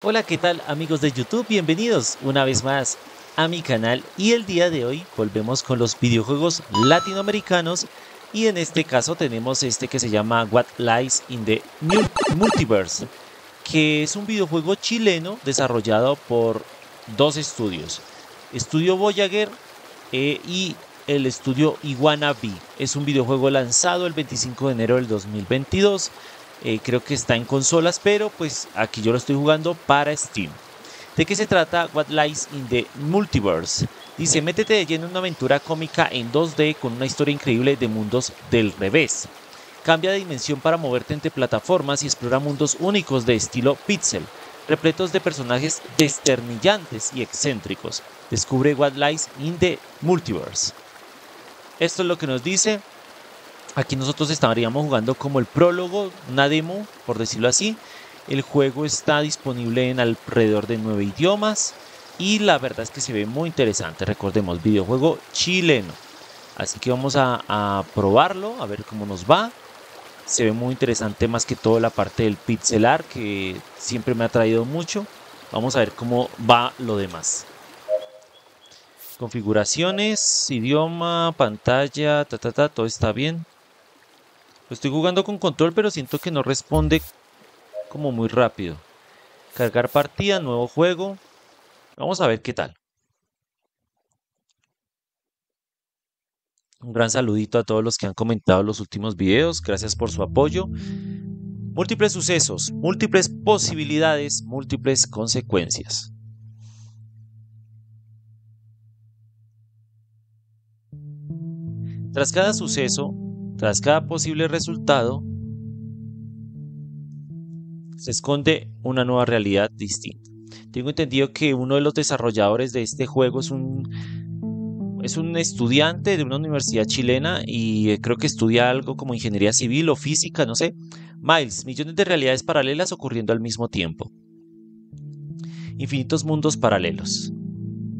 Hola, ¿qué tal amigos de YouTube? Bienvenidos una vez más a mi canal y el día de hoy volvemos con los videojuegos latinoamericanos y en este caso tenemos este que se llama What Lies in the Multiverse, que es un videojuego chileno desarrollado por dos estudios, Estudio Voyager y el estudio IguanaBee. Es un videojuego lanzado el 25 de enero del 2022. Creo que está en consolas, pero pues aquí yo lo estoy jugando para Steam. ¿De qué se trata What Lies in the Multiverse? Dice, métete de lleno en una aventura cómica en 2D con una historia increíble de mundos del revés. Cambia de dimensión para moverte entre plataformas y explora mundos únicos de estilo pixel, repletos de personajes desternillantes y excéntricos. Descubre What Lies in the Multiverse. Esto es lo que nos dice. Aquí nosotros estaríamos jugando como el prólogo, una demo, por decirlo así. El juego está disponible en alrededor de 9 idiomas y la verdad es que se ve muy interesante. Recordemos, videojuego chileno. Así que vamos a probarlo, a ver cómo nos va. Se ve muy interesante, más que todo la parte del pixel art, que siempre me ha atraído mucho. Vamos a ver cómo va lo demás. Configuraciones, idioma, pantalla, todo está bien. Lo estoy jugando con control, pero siento que no responde como muy rápido. Cargar partida, nuevo juego. Vamos a ver qué tal. Un gran saludito a todos los que han comentado los últimos videos. Gracias por su apoyo. Múltiples sucesos, múltiples posibilidades, múltiples consecuencias. Tras cada suceso, tras cada posible resultado, se esconde una nueva realidad distinta. Tengo entendido que uno de los desarrolladores de este juego es un estudiante de una universidad chilena y creo que estudia algo como ingeniería civil o física, no sé. Miles, millones de realidades paralelas ocurriendo al mismo tiempo. Infinitos mundos paralelos.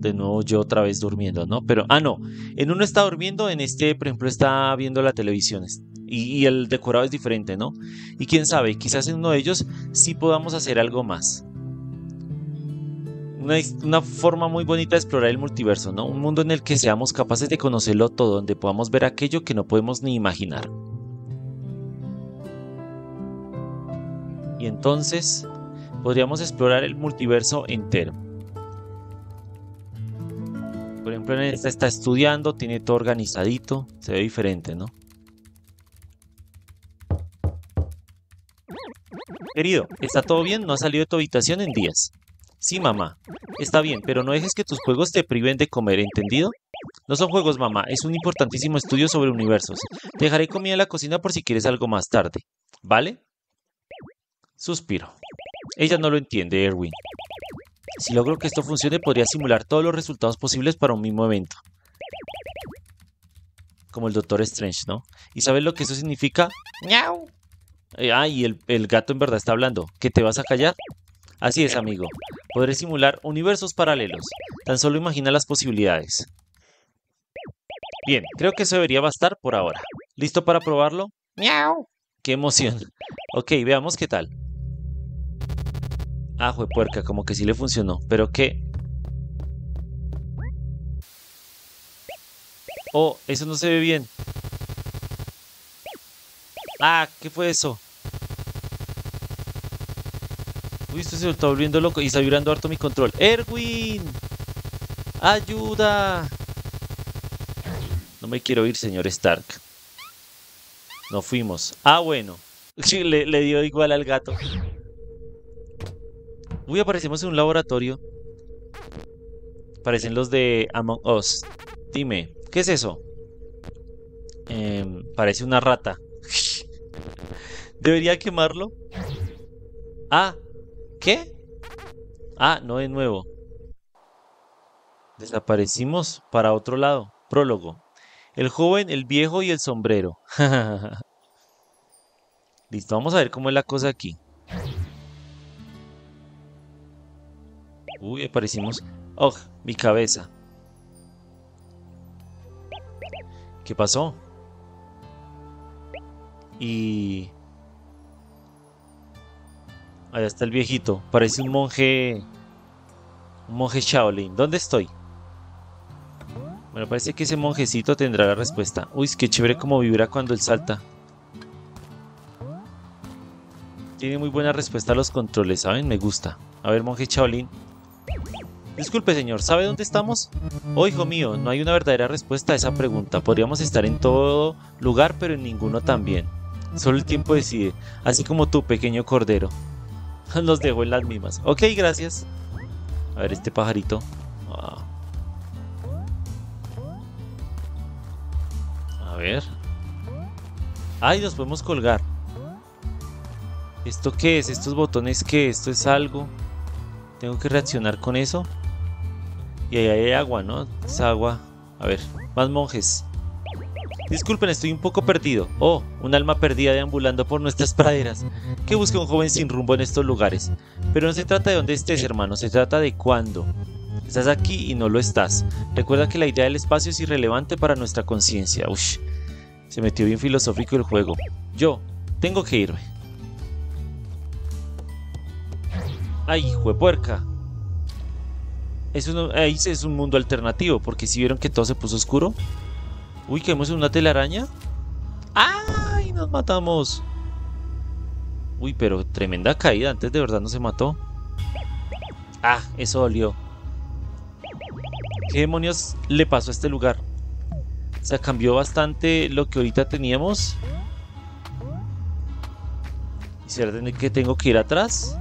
De nuevo yo otra vez durmiendo, ¿no? Pero, no, en uno está durmiendo, en este, por ejemplo, está viendo la televisión y el decorado es diferente, ¿no? Y quién sabe, quizás en uno de ellos sí podamos hacer algo más. Una forma muy bonita de explorar el multiverso, ¿no? Un mundo en el que seamos capaces de conocerlo todo, donde podamos ver aquello que no podemos ni imaginar. Y entonces podríamos explorar el multiverso entero. Por ejemplo, en esta está estudiando, tiene todo organizadito, se ve diferente, ¿no? Querido, ¿está todo bien? No has salido de tu habitación en días. Sí, mamá, está bien, pero no dejes que tus juegos te priven de comer, ¿entendido? No son juegos, mamá, es un importantísimo estudio sobre universos. Te dejaré comida en la cocina por si quieres algo más tarde, ¿vale? Suspiro. Ella no lo entiende, Erwin. Si logro que esto funcione, podría simular todos los resultados posibles para un mismo evento. Como el Doctor Strange, ¿no? ¿Y sabes lo que eso significa? ¡Miau! Y el gato en verdad está hablando. ¿Que te vas a callar? Así es, amigo. Podré simular universos paralelos. Tan solo imagina las posibilidades. Bien, creo que eso debería bastar por ahora. ¿Listo para probarlo? ¡Miau! ¡Qué emoción! Ok, veamos qué tal. Ah, juepuerca, como que sí le funcionó, pero ¿qué? Oh, eso no se ve bien. Ah, ¿qué fue eso? Uy, esto se está volviendo loco y está vibrando harto mi control. ¡Erwin! ¡Ayuda! No me quiero ir, señor Stark. Nos fuimos. Ah, bueno. Le dio igual al gato. Uy, aparecemos en un laboratorio. Parecen los de Among Us. Dime, ¿qué es eso? Parece una rata. ¿Debería quemarlo? Ah, ¿qué? Ah, no, de nuevo. Desaparecimos para otro lado. Prólogo. El joven, el viejo y el sombrero. Listo, vamos a ver cómo es la cosa aquí. Uy, aparecimos. ¡Oh, mi cabeza! ¿Qué pasó? Allá está el viejito. Parece un monje. Un monje Shaolin. ¿Dónde estoy? Bueno, parece que ese monjecito tendrá la respuesta. Uy, qué chévere como vibra cuando él salta. Tiene muy buena respuesta a los controles, ¿saben? Me gusta. A ver, monje Shaolin. Disculpe, señor, ¿sabe dónde estamos? Oh, hijo mío, no hay una verdadera respuesta a esa pregunta. Podríamos estar en todo lugar, pero en ninguno también. Solo el tiempo decide, así como tú, pequeño cordero. Nos dejó en las mismas. Ok, gracias. A ver este pajarito. A ver. Ay, nos podemos colgar. ¿Esto qué es? ¿Estos botones qué? ¿Esto es algo? ¿Tengo que reaccionar con eso? Y ahí hay agua, ¿no? Es agua. A ver, más monjes. Disculpen, estoy un poco perdido. Oh, un alma perdida deambulando por nuestras praderas. ¿Qué busca un joven sin rumbo en estos lugares? Pero no se trata de dónde estés, hermano. Se trata de cuándo. Estás aquí y no lo estás. Recuerda que la idea del espacio es irrelevante para nuestra conciencia. Ush, se metió bien filosófico el juego. Yo tengo que irme. ¡Ay, juepuerca! Ahí es un mundo alternativo, porque si vieron que todo se puso oscuro. Uy, caemos en una telaraña. ¡Ay, nos matamos! Uy, pero tremenda caída. Antes de verdad no se mató. ¡Ah, eso dolió! ¿Qué demonios le pasó a este lugar? O sea, cambió bastante lo que ahorita teníamos. ¿Y será que tengo que ir atrás?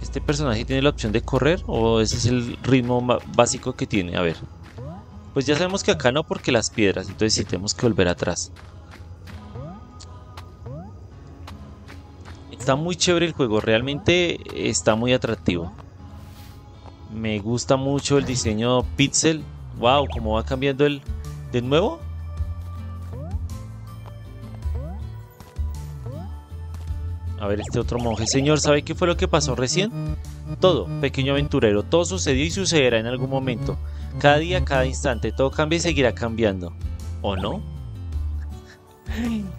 ¿Este personaje tiene la opción de correr o ese es el ritmo básico que tiene? A ver, pues ya sabemos que acá no, porque las piedras, entonces sí tenemos que volver atrás. Está muy chévere el juego, realmente está muy atractivo. Me gusta mucho el diseño pixel. Wow, cómo va cambiando el de nuevo. A ver este otro monje. Señor, ¿sabe qué fue lo que pasó recién? Todo, pequeño aventurero. Todo sucedió y sucederá en algún momento. Cada día, cada instante. Todo cambia y seguirá cambiando. ¿O no?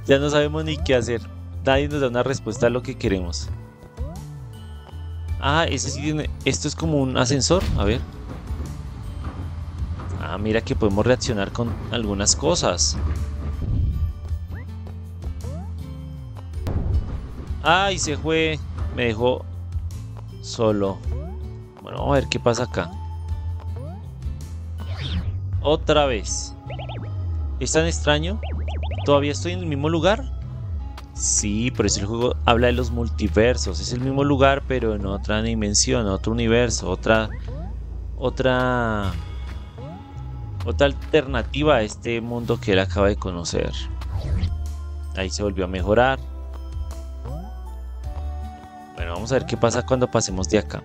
Ya no sabemos ni qué hacer. Nadie nos da una respuesta a lo que queremos. Ah, ese sí tiene... Esto es como un ascensor. A ver. Ah, mira que podemos reaccionar con algunas cosas. Ay, se fue. Me dejó solo. Bueno, vamos a ver qué pasa acá. Otra vez. ¿Es tan extraño? ¿Todavía estoy en el mismo lugar? Sí, por eso el juego habla de los multiversos. Es el mismo lugar, pero en otra dimensión, otro universo, otra alternativa a este mundo que él acaba de conocer. Ahí se volvió a mejorar. Bueno, vamos a ver qué pasa cuando pasemos de acá.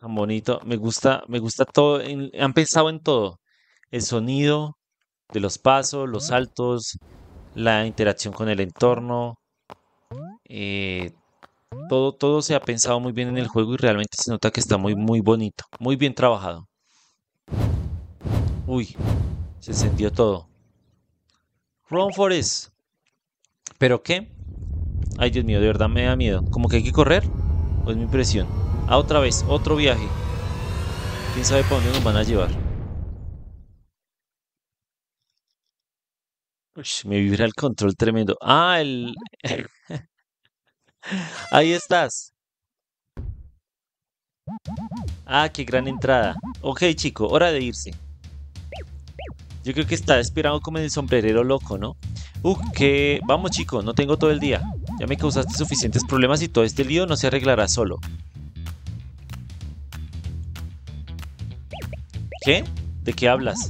Tan bonito. Me gusta todo. Han pensado en todo. El sonido de los pasos, los saltos, la interacción con el entorno. Todo se ha pensado muy bien en el juego y realmente se nota que está muy bonito. Muy bien trabajado. Uy, se encendió todo. Run Forest. ¿Pero qué? Ay, Dios mío, de verdad me da miedo. ¿Como que hay que correr? Pues mi impresión. Ah, otra vez, otro viaje. ¿Quién sabe para dónde nos van a llevar? Uy, me vibra el control tremendo. Ah, el... Ahí estás. Ah, qué gran entrada. Ok, chico, hora de irse. Yo creo que está inspirado como en el sombrerero loco, ¿no? Que... Vamos, chico, no tengo todo el día. Ya me causaste suficientes problemas y todo este lío no se arreglará solo. ¿Qué? ¿De qué hablas?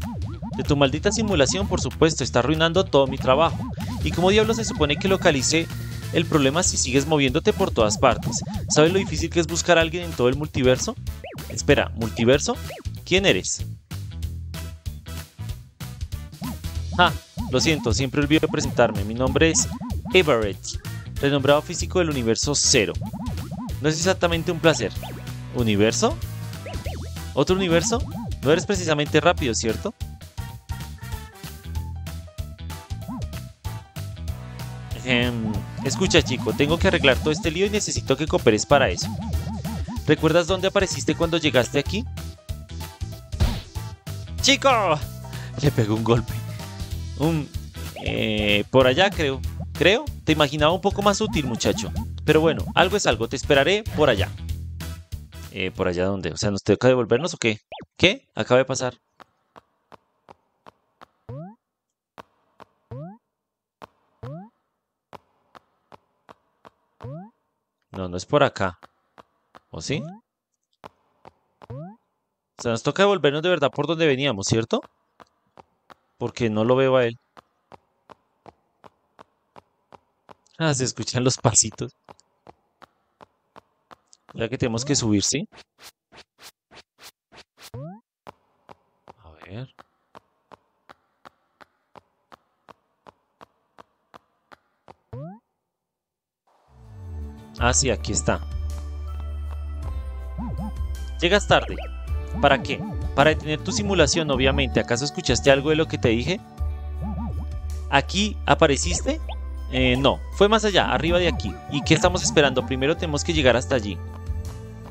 De tu maldita simulación, por supuesto. Está arruinando todo mi trabajo. ¿Y cómo diablos se supone que localicé el problema si sigues moviéndote por todas partes? ¿Sabes lo difícil que es buscar a alguien en todo el multiverso? Espera, ¿multiverso? ¿Quién eres? Ah, lo siento, siempre olvido presentarme. Mi nombre es Everett, renombrado físico del universo 0. No es exactamente un placer. ¿Universo? ¿Otro universo? No eres precisamente rápido, ¿cierto? Escucha, chico, tengo que arreglar todo este lío y necesito que cooperes para eso. ¿Recuerdas dónde apareciste cuando llegaste aquí? ¡Chico! Le pegó un golpe. Por allá, creo. Te imaginaba un poco más útil, muchacho. Pero bueno, algo es algo. Te esperaré por allá. ¿Por allá dónde? O sea, ¿nos toca devolvernos o qué? ¿Qué? Acaba de pasar. No, no es por acá. ¿O sí? O sea, nos toca devolvernos de verdad por donde veníamos, ¿cierto? Porque no lo veo a él. Ah, se escuchan los pasitos. Ya que tenemos que subir, ¿sí? A ver. Ah, sí, aquí está. Llegas tarde. ¿Para qué? Para detener tu simulación, obviamente. ¿Acaso escuchaste algo de lo que te dije? ¿Aquí apareciste? No, fue más allá, arriba de aquí. ¿Y qué estamos esperando? Primero tenemos que llegar hasta allí.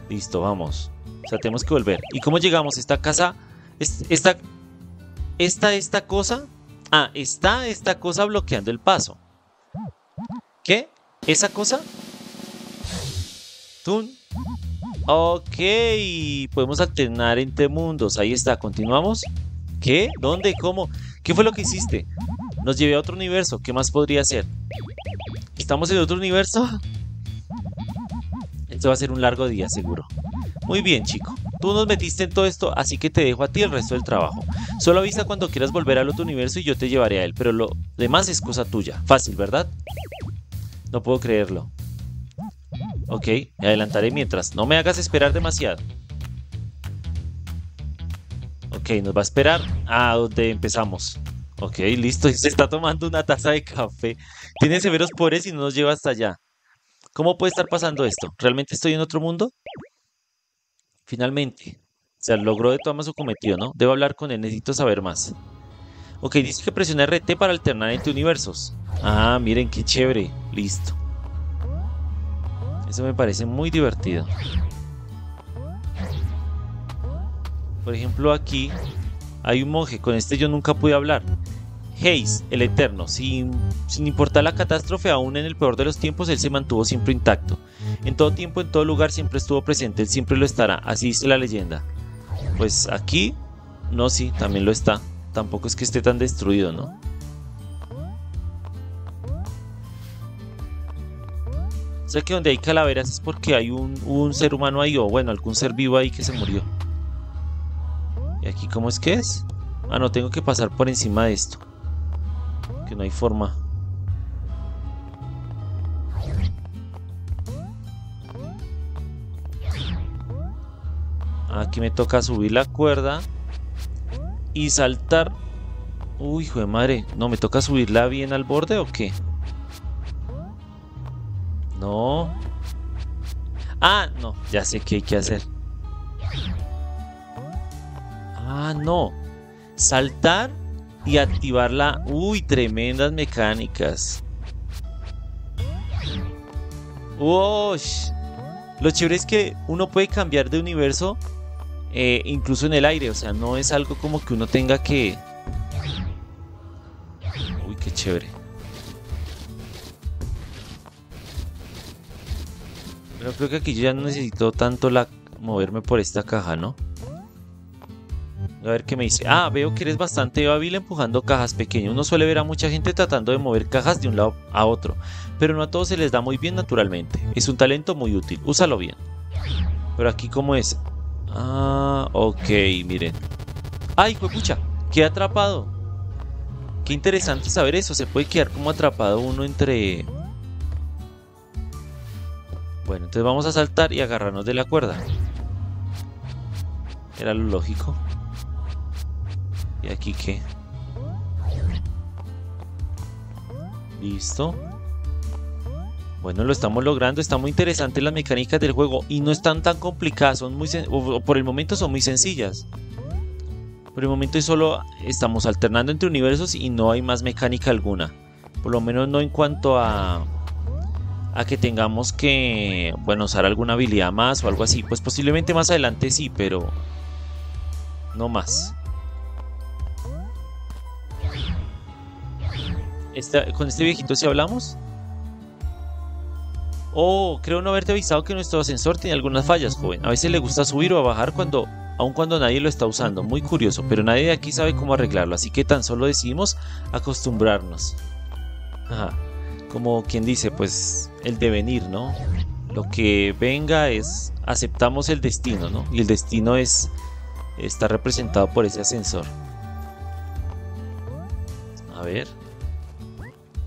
Listo, vamos. O sea, tenemos que volver. ¿Y cómo llegamos? Esta casa... Esta cosa... Ah, está esta cosa bloqueando el paso. ¿Qué? ¿Esa cosa? Tun. Ok, podemos alternar entre mundos. Ahí está, continuamos. ¿Qué? ¿Dónde? ¿Cómo? ¿Qué fue lo que hiciste? Nos llevé a otro universo. ¿Qué más podría ser? ¿Estamos en otro universo? Esto va a ser un largo día, seguro. Muy bien, chico. Tú nos metiste en todo esto, así que te dejo a ti el resto del trabajo. Solo avisa cuando quieras volver al otro universo y yo te llevaré a él. Pero lo demás es cosa tuya. Fácil, ¿verdad? No puedo creerlo. Ok, me adelantaré mientras. No me hagas esperar demasiado. Ok, nos va a esperar a donde empezamos. Ok, listo. Se está tomando una taza de café. Tiene severos pobres y no nos lleva hasta allá. ¿Cómo puede estar pasando esto? ¿Realmente estoy en otro mundo? Finalmente. O sea, logró de tomar su cometido, ¿no? Debo hablar con él, necesito saber más. Ok, dice que presiona RT para alternar entre universos. Ah, miren qué chévere. Listo. Eso me parece muy divertido. Por ejemplo, aquí hay un monje. Con este yo nunca pude hablar. Hayes, el Eterno. Sin importar la catástrofe, aún en el peor de los tiempos, él se mantuvo siempre intacto. En todo tiempo, en todo lugar, siempre estuvo presente. Él siempre lo estará. Así dice la leyenda. Pues aquí... No, sí, también lo está. Tampoco es que esté tan destruido, ¿no? O sea que donde hay calaveras es porque hay un ser humano ahí, o bueno, algún ser vivo ahí que se murió. ¿Y aquí cómo es que es? Ah, no, tengo que pasar por encima de esto. Que no hay forma. Aquí me toca subir la cuerda y saltar. Uy, hijo de madre. No, ¿me toca subirla bien al borde o qué? No. Ah, no. Ya sé qué hay que hacer. Ah, no. Saltar y activarla. Uy, tremendas mecánicas. ¡Wosh! Lo chévere es que uno puede cambiar de universo incluso en el aire. O sea, no es algo como que uno tenga que... Uy, qué chévere. Pero creo que aquí yo ya no necesito tanto moverme por esta caja, ¿no? A ver qué me dice. Ah, veo que eres bastante hábil empujando cajas pequeñas. Uno suele ver a mucha gente tratando de mover cajas de un lado a otro, pero no a todos se les da muy bien naturalmente. Es un talento muy útil, úsalo bien. Pero aquí ¿cómo es? Ah, ok, miren. ¡Ay, juepucha! Quedé atrapado. Qué interesante saber eso. Se puede quedar como atrapado uno entre... Bueno, entonces vamos a saltar y agarrarnos de la cuerda. Era lo lógico. ¿Y aquí qué? Listo. Bueno, lo estamos logrando. Está muy interesante las mecánicas del juego. Y no están tan complicadas. Son muy por el momento son muy sencillas. Por el momento solo estamos alternando entre universos y no hay más mecánica alguna. Por lo menos no en cuanto a que tengamos que, bueno, usar alguna habilidad más o algo así. Pues posiblemente más adelante sí, pero no más. ¿Con este viejito sí hablamos? Oh, creo no haberte avisado que nuestro ascensor tiene algunas fallas, joven. A veces le gusta subir o bajar aun cuando nadie lo está usando. Muy curioso, pero nadie de aquí sabe cómo arreglarlo, así que tan solo decidimos acostumbrarnos. Ajá. Como quien dice, pues, el devenir, ¿no? Lo que venga es... aceptamos el destino, ¿no? Y el destino es... está representado por ese ascensor. A ver...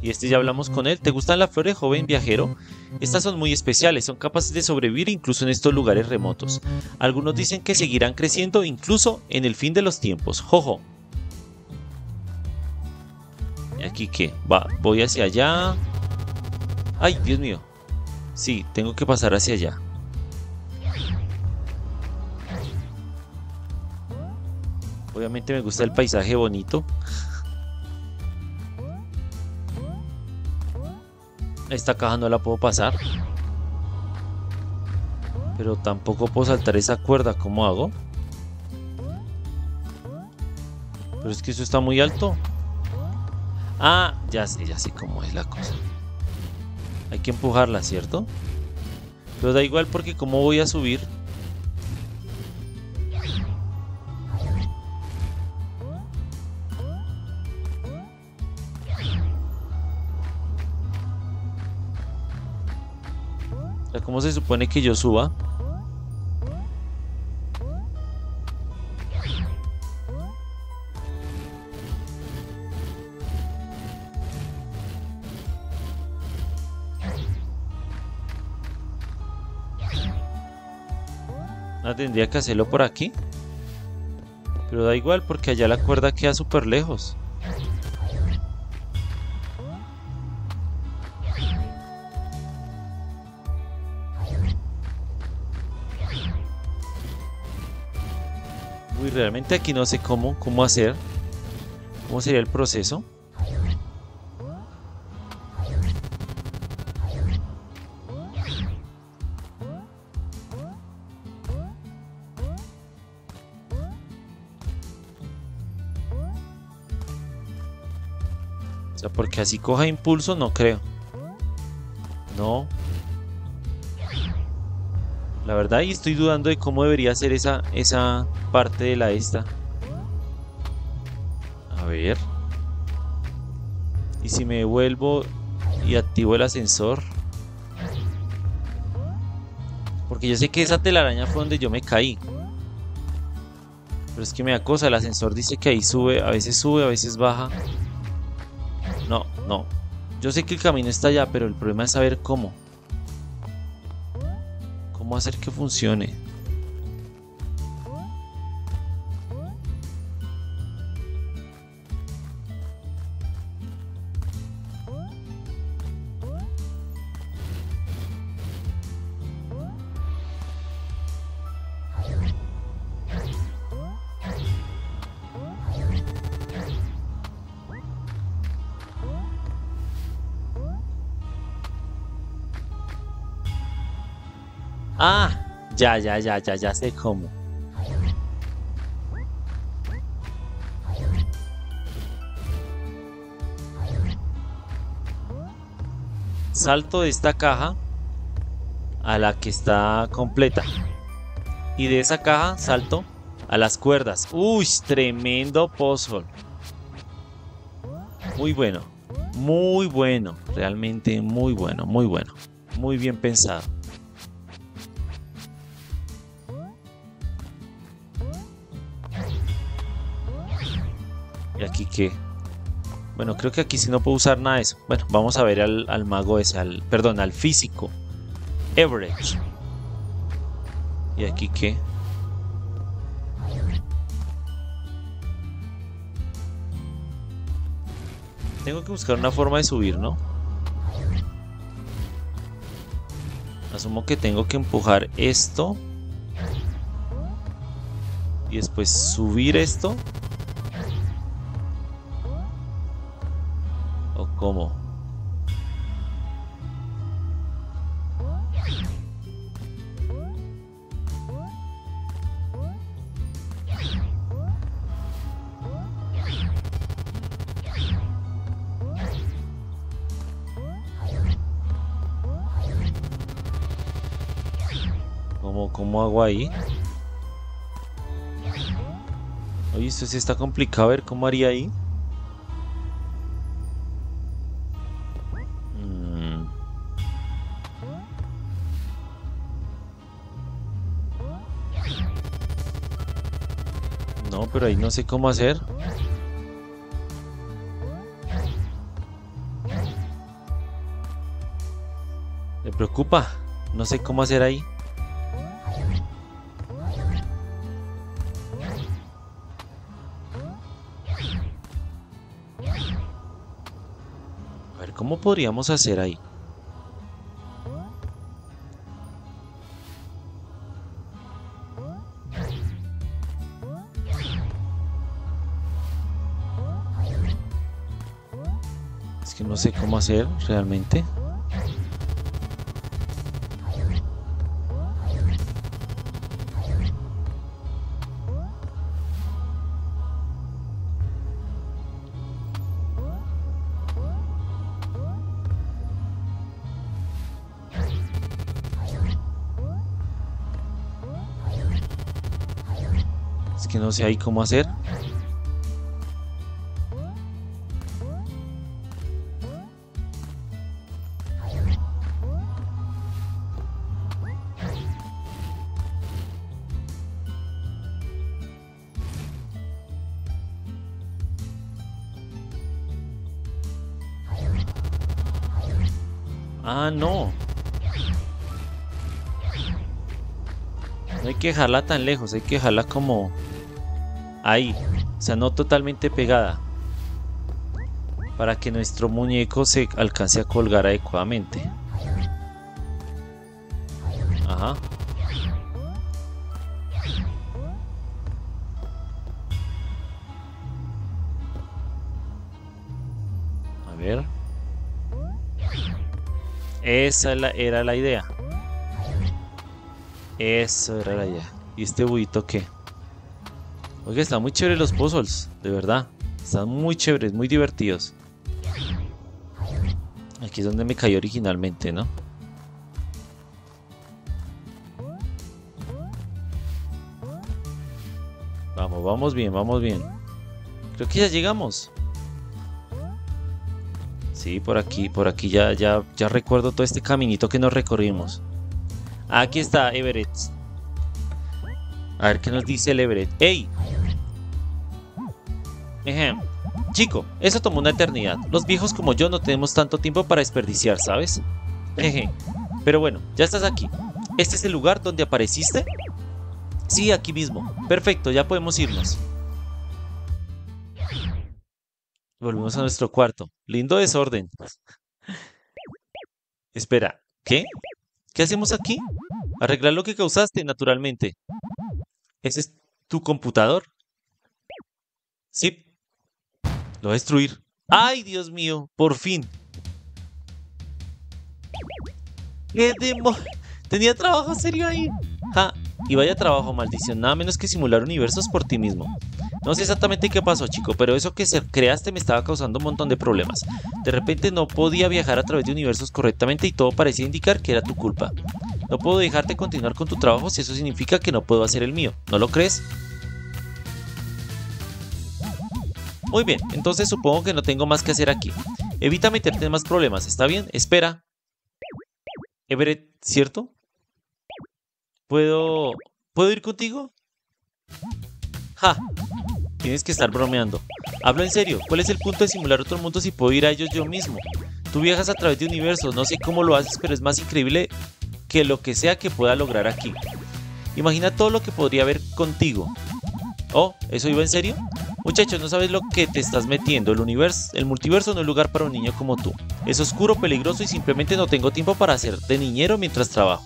y este ya hablamos con él. ¿Te gustan las flores, joven viajero? Estas son muy especiales, son capaces de sobrevivir incluso en estos lugares remotos. Algunos dicen que seguirán creciendo incluso en el fin de los tiempos. ¡Jojo! ¿Y aquí qué? Va, voy hacia allá. ¡Ay, Dios mío! Sí, tengo que pasar hacia allá. Obviamente me gusta el paisaje bonito. Esta caja no la puedo pasar. Pero tampoco puedo saltar esa cuerda. ¿Cómo hago? Pero es que eso está muy alto. Ah, ya sé cómo es la cosa. Hay que empujarla, ¿cierto? Pero da igual porque ¿cómo voy a subir? ¿Cómo se supone que yo suba? Ah, tendría que hacerlo por aquí. Pero da igual porque allá la cuerda queda súper lejos. Uy, realmente aquí no sé cómo hacer. ¿Cómo sería el proceso? O sea, porque así coja impulso, no creo. No. La verdad, y estoy dudando de cómo debería ser esa parte de la esta. A ver. Y si me devuelvo y activo el ascensor. Porque yo sé que esa telaraña fue donde yo me caí. Pero es que me da cosa, el ascensor dice que ahí sube, a veces baja. No, no. Yo sé que el camino está allá, pero el problema es saber cómo. Hacer que funcione. Ah, ya sé cómo. Salto de esta caja a la que está completa. Y de esa caja salto a las cuerdas. Uy, tremendo puzzle. Muy bueno. Muy bueno. Realmente muy bueno, muy bueno. Muy bien pensado. Aquí que bueno, creo que aquí sí no puedo usar nada de eso. Bueno, vamos a ver al mago ese, al físico Everett. Y aquí que tengo que buscar una forma de subir, ¿no? Asumo que tengo que empujar esto y después subir esto. ¿Cómo? ¿Cómo hago ahí? Oye, esto sí está complicado. A ver, ¿cómo haría ahí? No, pero ahí no sé cómo hacer. Me preocupa. No sé cómo hacer ahí. ¿Cómo podríamos hacer ahí? Es que no sé cómo hacer realmente. Que no sé ahí cómo hacer. Ah, no. No hay que dejarla tan lejos, hay que dejarla como... ahí, o sea, no totalmente pegada, para que nuestro muñeco se alcance a colgar adecuadamente. Ajá. A ver. Esa era la idea. Eso era la idea. ¿Y este bullito qué? Oiga, están muy chéveres los puzzles, de verdad. Están muy chéveres, muy divertidos. Aquí es donde me cayó originalmente, ¿no? Vamos, vamos bien, vamos bien. Creo que ya llegamos. Sí, por aquí ya recuerdo todo este caminito que nos recorrimos. Aquí está Everett. A ver qué nos dice el Everett. ¡Ey! Chico, eso tomó una eternidad. Los viejos como yo no tenemos tanto tiempo para desperdiciar, ¿sabes? Pero bueno, ya estás aquí. ¿Este es el lugar donde apareciste? Sí, aquí mismo. Perfecto, ya podemos irnos. Volvemos a nuestro cuarto. Lindo desorden. Espera, ¿qué? ¿Qué hacemos aquí? Arreglar lo que causaste, naturalmente. ¿Ese es tu computador? Sí. Lo voy a destruir. ¡Ay, Dios mío! ¡Por fin! ¡Qué demo! ¡Tenía trabajo serio ahí! ¡Ja! Y vaya trabajo, maldición. Nada menos que simular universos por ti mismo. No sé exactamente qué pasó, chico, pero eso que creaste me estaba causando un montón de problemas. De repente no podía viajar a través de universos correctamente y todo parecía indicar que era tu culpa. No puedo dejarte continuar con tu trabajo si eso significa que no puedo hacer el mío, ¿no lo crees? Muy bien, entonces supongo que no tengo más que hacer aquí. Evita meterte en más problemas, ¿está bien? Espera. Everett, ¿cierto? ¿Puedo ir contigo? ¡Ja! Tienes que estar bromeando. Hablo en serio, ¿cuál es el punto de simular otro mundo si puedo ir a ellos yo mismo? Tú viajas a través de universos, no sé cómo lo haces, pero es más increíble... que lo que sea que pueda lograr aquí. Imagina todo lo que podría haber contigo. Oh, ¿eso iba en serio? Muchachos, no sabes lo que te estás metiendo. El multiverso no es lugar para un niño como tú. Es oscuro, peligroso y simplemente no tengo tiempo para hacer de niñero mientras trabajo.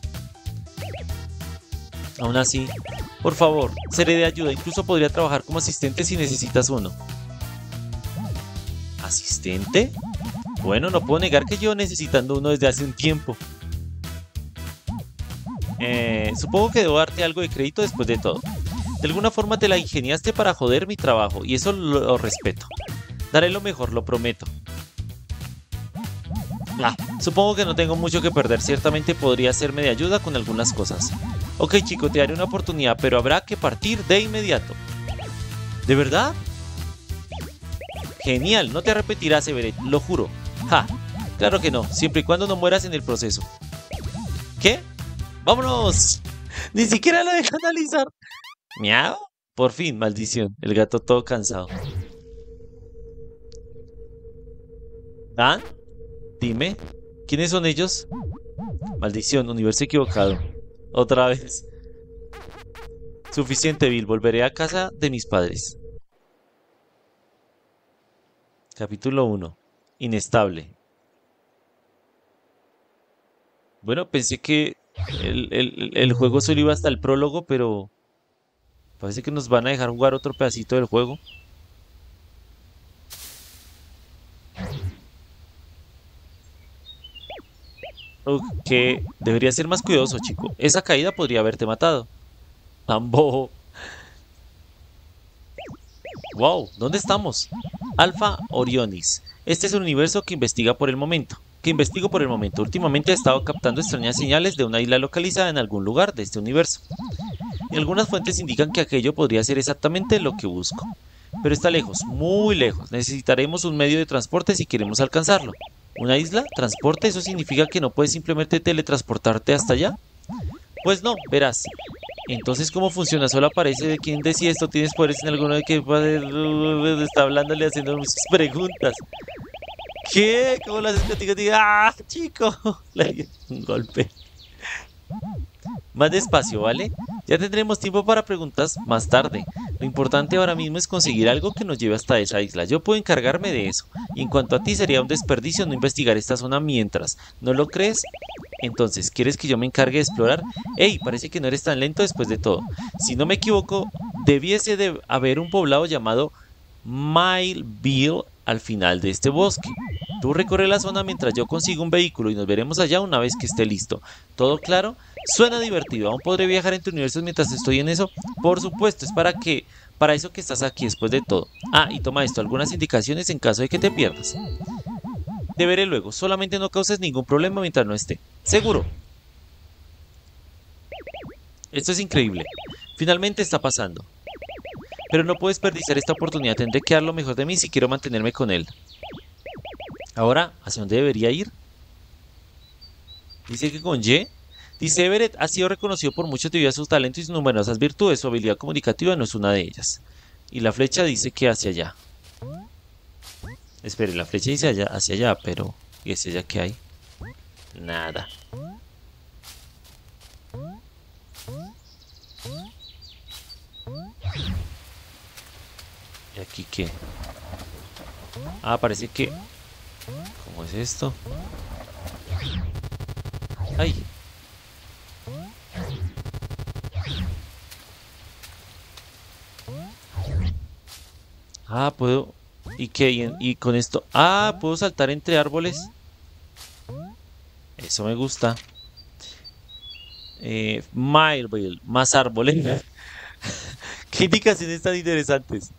Aún así, por favor, seré de ayuda. Incluso podría trabajar como asistente si necesitas uno. ¿Asistente? Bueno, no puedo negar que llevo necesitando uno desde hace un tiempo. Supongo que debo darte algo de crédito después de todo. De alguna forma te la ingeniaste para joder mi trabajo, y eso lo respeto. Daré lo mejor, lo prometo. Supongo que no tengo mucho que perder. Ciertamente podría hacerme de ayuda con algunas cosas. Ok, chico, te daré una oportunidad, pero habrá que partir de inmediato. ¿De verdad? Genial, no te repetirás, Everett, lo juro. Ja, claro que no, siempre y cuando no mueras en el proceso. ¿Qué? ¡Vámonos! ¡Ni siquiera lo dejan analizar! ¿Miau? Por fin, maldición. El gato todo cansado. ¿Dan? Dime, ¿quiénes son ellos? Maldición, universo equivocado. Otra vez. Suficiente, Bill. Volveré a casa de mis padres. Capítulo 1. Inestable. Bueno, pensé que el juego solo iba hasta el prólogo, pero parece que nos van a dejar jugar otro pedacito del juego. Ok, debería ser más cuidadoso, chico. Esa caída podría haberte matado. Tan bobo. Wow, ¿dónde estamos? Alpha Orionis. Este es un universo que investigo por el momento. Últimamente he estado captando extrañas señales de una isla localizada en algún lugar de este universo. Y algunas fuentes indican que aquello podría ser exactamente lo que busco. Pero está lejos, muy lejos. Necesitaremos un medio de transporte si queremos alcanzarlo. ¿Una isla? ¿Transporte? ¿Eso significa que no puedes simplemente teletransportarte hasta allá? Pues no, verás. Entonces, ¿cómo funciona? Solo aparece de quien decía esto. ¿Tienes poderes en alguno de que está hablándole, haciendo muchas preguntas? ¿Qué? ¿Cómo lo haces? ¡Ah, chico! Le di un golpe. Más despacio, ¿vale? Ya tendremos tiempo para preguntas más tarde. Lo importante ahora mismo es conseguir algo que nos lleve hasta esa isla. Yo puedo encargarme de eso. Y en cuanto a ti, sería un desperdicio no investigar esta zona mientras. ¿No lo crees? Entonces, ¿quieres que yo me encargue de explorar? ¡Ey! Parece que no eres tan lento después de todo. Si no me equivoco, debiese de haber un poblado llamado Mileville al final de este bosque. Tú recorre la zona mientras yo consigo un vehículo y nos veremos allá una vez que esté listo. ¿Todo claro? Suena divertido. ¿Aún podré viajar entre universos mientras estoy en eso? Por supuesto, es para eso que estás aquí después de todo. Ah, y toma esto, algunas indicaciones en caso de que te pierdas. Te veré luego, solamente no causes ningún problema mientras no esté. Seguro. Esto es increíble. Finalmente está pasando. Pero no puedo desperdiciar esta oportunidad, tendré que dar lo mejor de mí si quiero mantenerme con él. Ahora, ¿hacia dónde debería ir? Dice que con Y. Dice Everett ha sido reconocido por muchos debido a sus talentos y sus numerosas virtudes. Su habilidad comunicativa no es una de ellas. Y la flecha dice que hacia allá. Espere, la flecha dice hacia allá, pero ¿y hacia allá qué hay? Nada. ¿Y aquí qué? Ah, parece que... ¿Cómo es esto? ¡Ay! Ah, puedo... ¿Y qué? ¿Y con esto? Ah, puedo saltar entre árboles. Eso me gusta. Mileville, más árboles. ¿Qué indicaciones tan interesantes?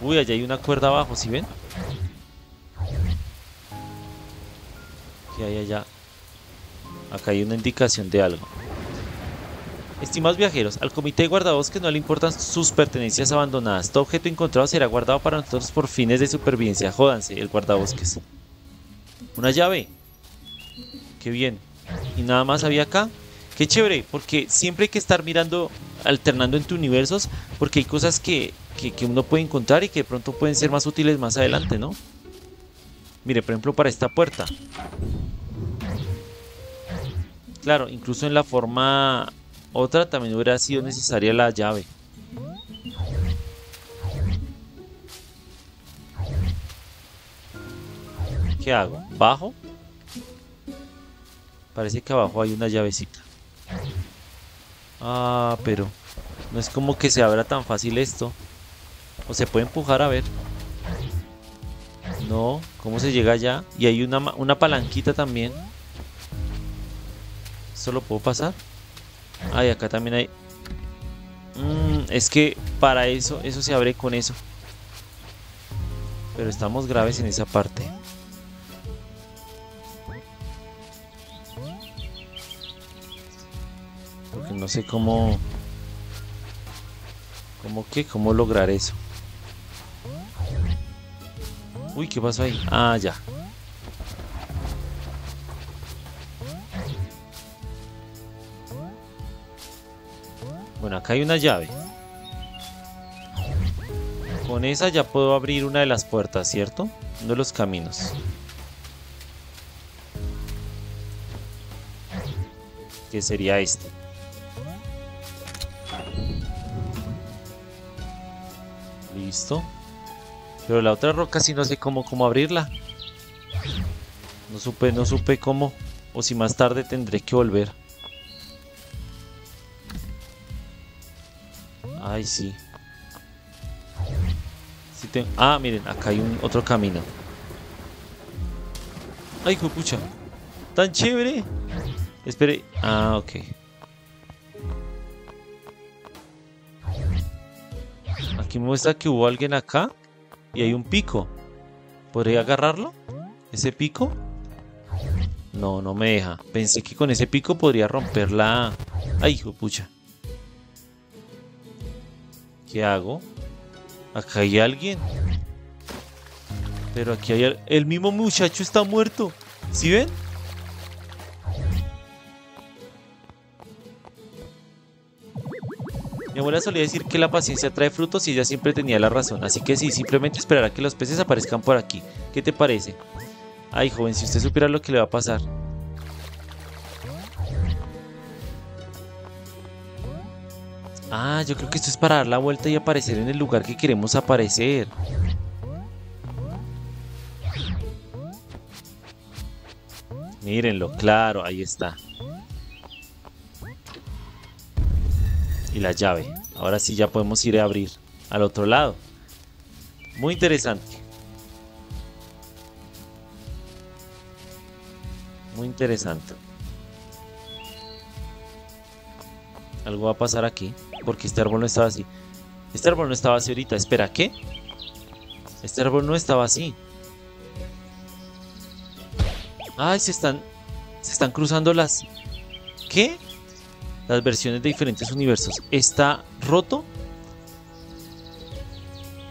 Uy, allá hay una cuerda abajo, ¿sí ven? ¿Qué hay allá? Acá hay una indicación de algo. Estimados viajeros, al comité de guardabosques no le importan sus pertenencias abandonadas. Todo objeto encontrado será guardado para nosotros por fines de supervivencia. Jódanse, el guardabosques. Una llave. Qué bien. ¿Y nada más había acá? Qué chévere, porque siempre hay que estar mirando, alternando entre universos, porque hay cosas que uno puede encontrar y que de pronto pueden ser más útiles más adelante, ¿no? Mire, por ejemplo, para esta puerta. Claro, incluso en la forma otra también hubiera sido necesaria la llave. ¿Qué hago? ¿Bajo? Parece que abajo hay una llavecita. Ah, pero no es como que se abra tan fácil esto. O se puede empujar, a ver. No, ¿cómo se llega allá? Y hay una palanquita también. ¿Esto lo puedo pasar? Ah, y acá también hay... es que para eso, eso se abre con eso. Pero estamos graves en esa parte. Porque no sé cómo... ¿Cómo lograr eso? Uy, ¿qué pasó ahí? Ah, ya. Bueno, acá hay una llave. Con esa ya puedo abrir una de las puertas, ¿cierto? Uno de los caminos. Que sería este. Listo. Pero la otra roca sí no sé cómo abrirla. No supe cómo. O si más tarde tendré que volver. Ay, sí. Ah, miren, acá hay otro camino. Ay, juepucha. Tan chévere. Espere. Ah, ok. Aquí muestra que hubo alguien acá. Y hay un pico. ¿Podría agarrarlo? ¿Ese pico? No, no me deja. Pensé que con ese pico podría romperla. Ay, juepucha. ¿Qué hago? Acá hay alguien. Pero aquí hay... El mismo muchacho está muerto. ¿Sí ven? Mi abuela solía decir que la paciencia trae frutos y ella siempre tenía la razón. Así que sí, simplemente esperar a que los peces aparezcan por aquí. ¿Qué te parece? Ay, joven, si usted supiera lo que le va a pasar. Ah, yo creo que esto es para dar la vuelta y aparecer en el lugar que queremos aparecer. Mírenlo, claro, ahí está. Y la llave. Ahora sí ya podemos ir a abrir al otro lado. Muy interesante. Muy interesante. Algo va a pasar aquí. Porque este árbol no estaba así. Este árbol no estaba así ahorita. Espera, ¿qué? Este árbol no estaba así. Ay, se están cruzando las... ¿Qué? Las versiones de diferentes universos. ¿Está roto?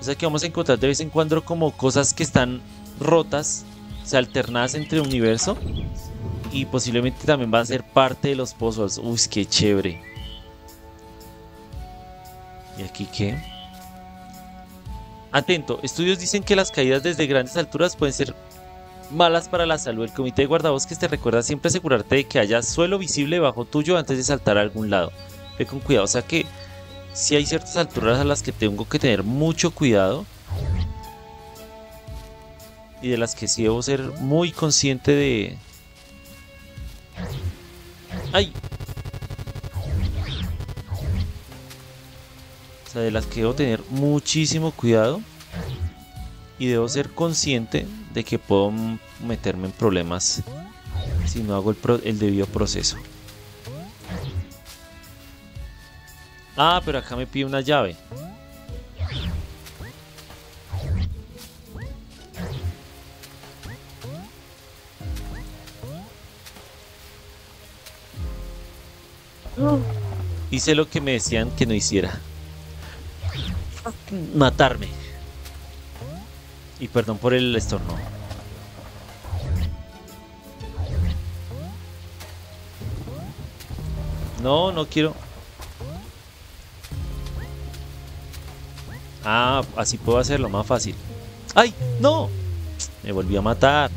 O sea que vamos a encontrar de vez en cuando como cosas que están rotas. O sea, alternadas entre universo. Y posiblemente también va a ser parte de los puzzles. Uy, qué chévere. ¿Y aquí qué? Atento, estudios dicen que las caídas desde grandes alturas pueden ser malas para la salud. El comité de guardabosques te recuerda siempre asegurarte de que haya suelo visible bajo tuyo antes de saltar a algún lado. Ve con cuidado, o sea que si hay ciertas alturas a las que tengo que tener mucho cuidado y de las que sí debo ser muy consciente de... ¡Ay! O sea, de las que debo tener muchísimo cuidado y debo ser consciente de que puedo meterme en problemas si no hago el debido proceso. Ah, pero acá me pide una llave. Hice lo que me decían que no hiciera. Matarme. Y perdón por el estornudo. No, no quiero. Ah, así puedo hacerlo más fácil. ¡Ay! ¡No! Me volví a matar.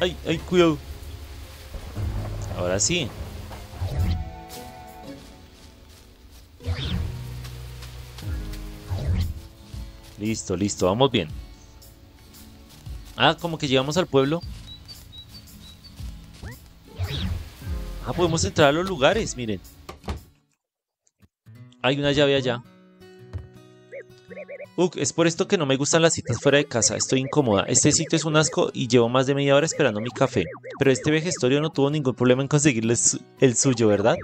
¡Ay! ¡Ay! ¡Cuidado! Ahora sí. Listo, listo, vamos bien. Ah, como que llegamos al pueblo. Ah, podemos entrar a los lugares, miren. Hay una llave allá. Es por esto que no me gustan las citas fuera de casa, estoy incómoda. Este sitio es un asco y llevo más de media hora esperando mi café. Pero este vejestorio no tuvo ningún problema en conseguirle el suyo, ¿verdad?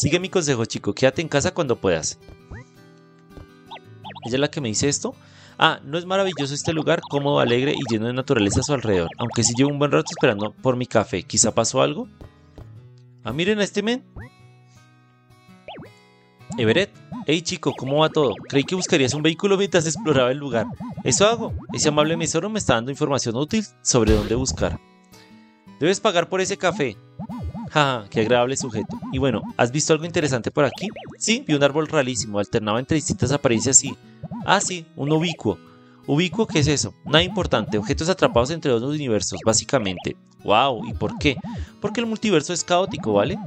Sigue mi consejo, chico, quédate en casa cuando puedas. ¿Ella es la que me dice esto? Ah, ¿no es maravilloso este lugar? Cómodo, alegre y lleno de naturaleza a su alrededor. Aunque sí llevo un buen rato esperando por mi café. ¿Quizá pasó algo? Ah, miren a este men. Everett, hey chico, ¿cómo va todo? Creí que buscarías un vehículo mientras exploraba el lugar. Eso hago, ese amable mesero me está dando información útil sobre dónde buscar. Debes pagar por ese café. Jaja, qué agradable sujeto. Y bueno, ¿has visto algo interesante por aquí? Sí, vi un árbol rarísimo, alternaba entre distintas apariencias y... Ah sí, un ubicuo. ¿Ubicuo qué es eso? Nada importante, objetos atrapados entre dos universos, básicamente. Wow, ¿y por qué? Porque el multiverso es caótico, ¿vale?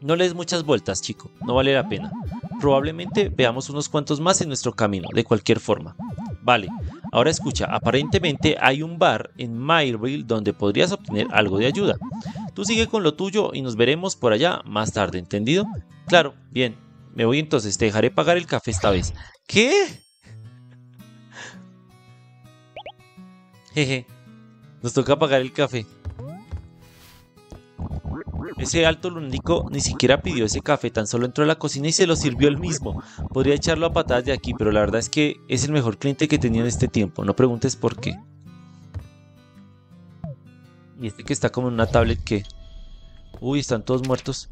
No le des muchas vueltas, chico, no vale la pena. Probablemente veamos unos cuantos más en nuestro camino, de cualquier forma. Vale, ahora escucha, aparentemente hay un bar en Mileville donde podrías obtener algo de ayuda. Tú sigue con lo tuyo y nos veremos por allá más tarde, ¿entendido? Claro, bien, me voy entonces, te dejaré pagar el café esta vez. ¿Qué? Jeje, nos toca pagar el café. Ese alto lunático ni siquiera pidió ese café, tan solo entró a la cocina y se lo sirvió él mismo. Podría echarlo a patadas de aquí, pero la verdad es que es el mejor cliente que he tenido en este tiempo. No preguntes por qué. Y este que está como en una tablet que... Uy, están todos muertos.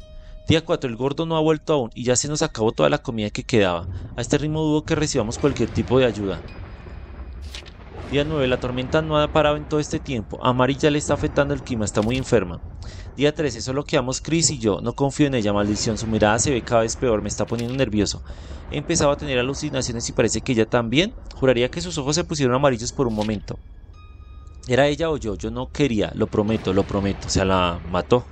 Día 4, el gordo no ha vuelto aún y ya se nos acabó toda la comida que quedaba. A este ritmo dudo que recibamos cualquier tipo de ayuda. Día 9, la tormenta no ha parado en todo este tiempo. A Mari ya le está afectando el clima, está muy enferma. Día 13, solo quedamos Chris y yo. No confío en ella, maldición. Su mirada se ve cada vez peor, me está poniendo nervioso. He empezado a tener alucinaciones y parece que ella también. Juraría que sus ojos se pusieron amarillos por un momento. ¿Era ella o yo? Yo no quería, lo prometo, o sea, la mató.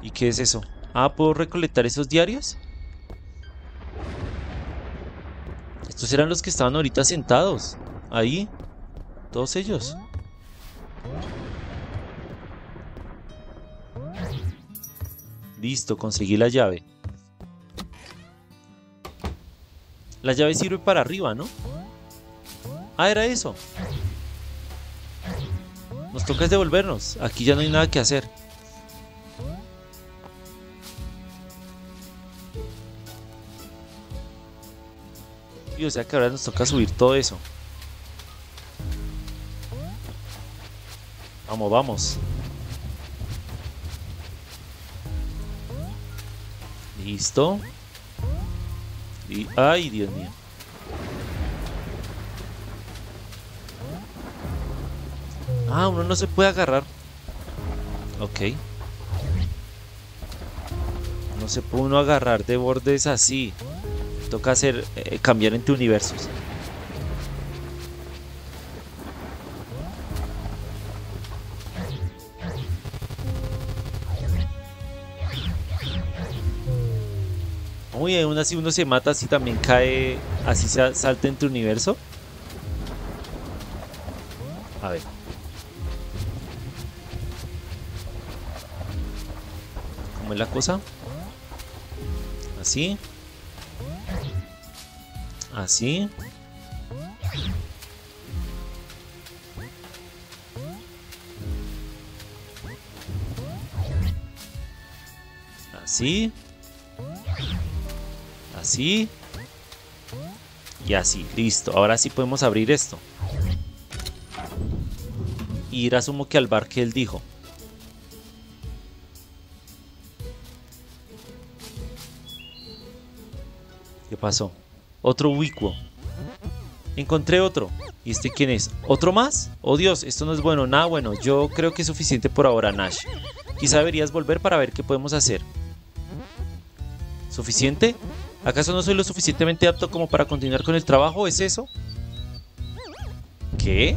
¿Y qué es eso? Ah, ¿puedo recolectar esos diarios? Estos eran los que estaban ahorita sentados. Ahí. Todos ellos. Listo, conseguí la llave. La llave sirve para arriba, ¿no? Ah, era eso. Nos toca devolvernos. Aquí ya no hay nada que hacer. Y o sea que ahora nos toca subir todo eso. Vamos, vamos. Listo. Y... ¡Ay, Dios mío! Ah, uno no se puede agarrar. Ok. No se puede uno agarrar de bordes así. Toca hacer cambiar entre universos. Uy, aún así uno se mata, así también cae, así se salta entre universo. A ver. ¿Cómo es la cosa? Así. Así. Así. Así. Y así. Listo. Ahora sí podemos abrir esto. Y ir asumo que al bar que él dijo. ¿Qué pasó? Otro ubicuo. Encontré otro. ¿Y este quién es? ¿Otro más? Oh Dios, esto no es bueno, nada bueno. Yo creo que es suficiente por ahora, Nash. Quizá deberías volver para ver qué podemos hacer. ¿Suficiente? ¿Acaso no soy lo suficientemente apto como para continuar con el trabajo? ¿Es eso? ¿Qué?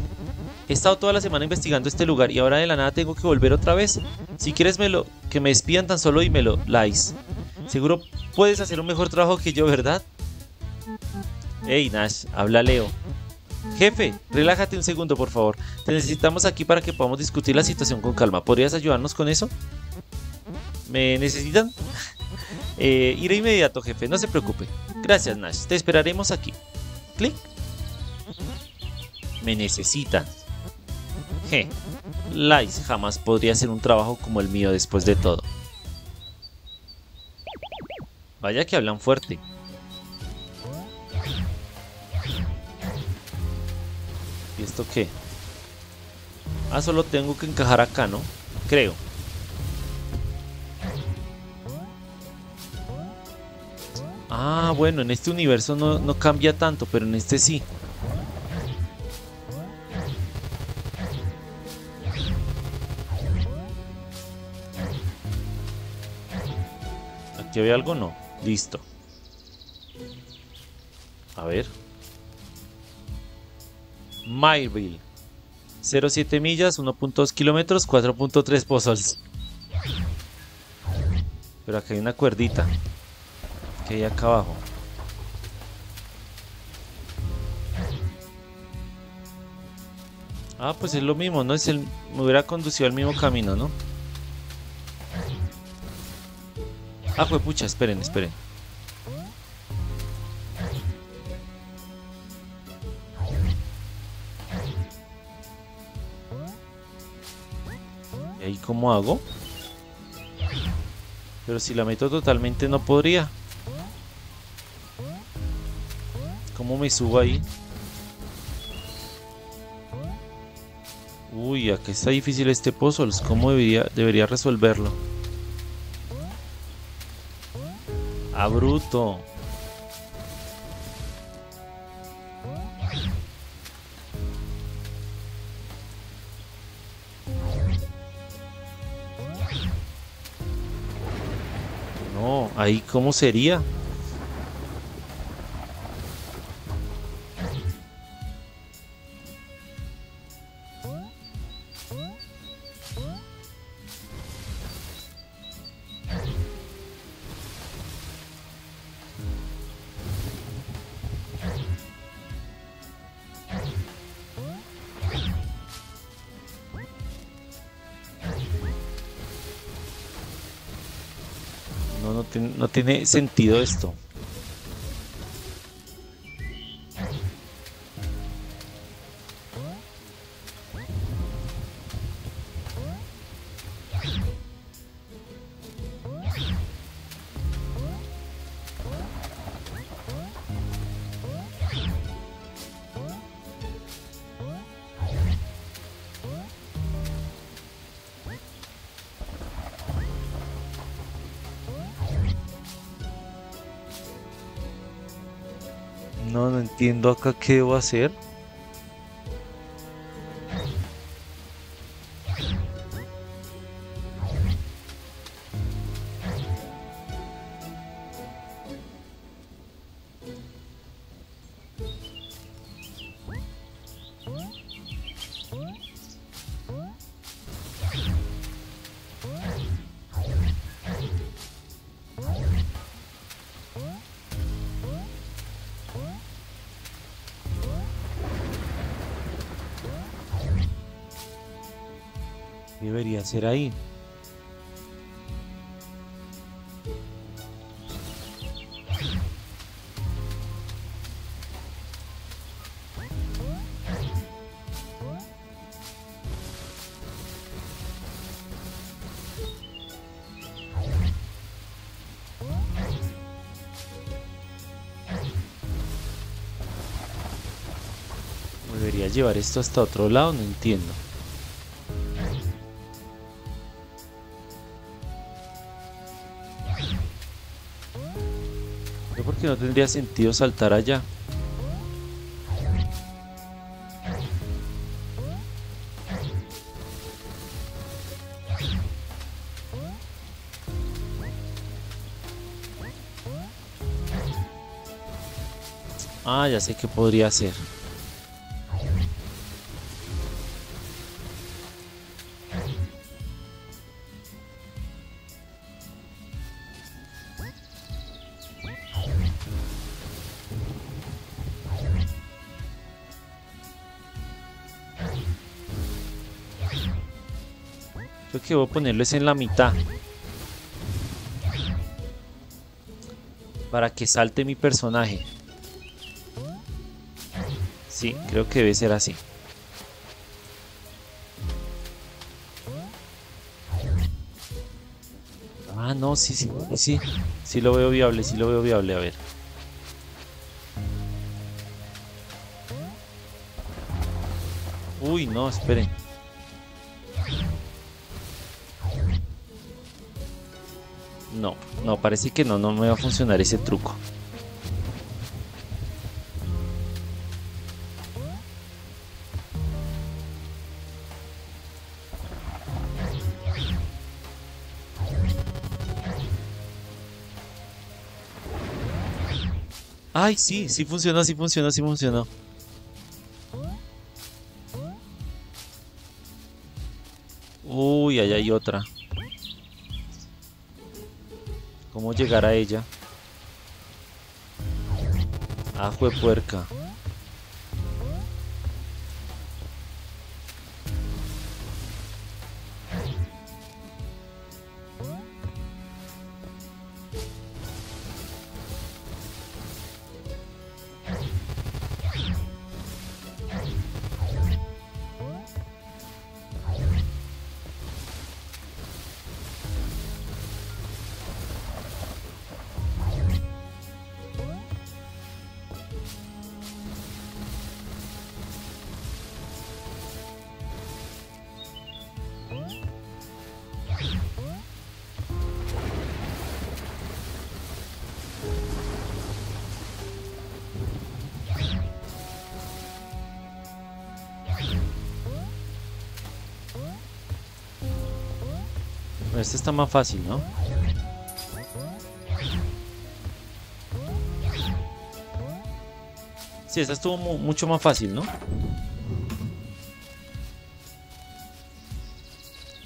He estado toda la semana investigando este lugar y ahora de la nada tengo que volver otra vez. Si quieres que me despidan, tan solo dímelo, Lies. Seguro puedes hacer un mejor trabajo que yo, ¿verdad? Hey Nash, habla Leo. Jefe, relájate un segundo, por favor. Te necesitamos aquí para que podamos discutir la situación con calma. ¿Podrías ayudarnos con eso? ¿Me necesitan? Iré inmediato, jefe. No se preocupe. Gracias, Nash. Te esperaremos aquí. Clic. Me necesitan. Lies jamás podría hacer un trabajo como el mío después de todo. Vaya que hablan fuerte. ¿Y esto qué? Ah, solo tengo que encajar acá, ¿no? Creo. Ah, bueno, en este universo no cambia tanto, pero en este sí. ¿Aquí había algo? No. Listo. A ver. Mileville. 0,7 millas, 1,2 kilómetros, 4,3 pozos. Pero acá hay una cuerdita. Que hay acá abajo. Ah, pues es lo mismo, ¿no? Me hubiera conducido al mismo camino, ¿no? Ah, pues pucha, esperen. ¿Y ahí cómo hago? Pero si la meto totalmente no podría. ¿Cómo me subo ahí? Uy, aquí está difícil este puzzle. ¿Cómo debería resolverlo? ¡Ah, bruto! No, ahí ¿cómo sería? No tiene sentido esto. No entiendo acá qué debo hacer. Debería ser ahí. ¿Debería llevar esto hasta otro lado? No entiendo. Que no tendría sentido saltar allá. Ah, ya sé qué podría hacer. Creo que voy a ponerles en la mitad. Para que salte mi personaje. Sí, creo que debe ser así. Ah, no, sí. Sí lo veo viable, a ver. Uy, no, esperen. No, parece que no me va a funcionar ese truco. Ay, sí funcionó. Uy, allá hay otra. ¿Cómo llegar a ella? Ah, juepuerca. Este está más fácil, ¿no? Sí, esta estuvo mucho más fácil, ¿no?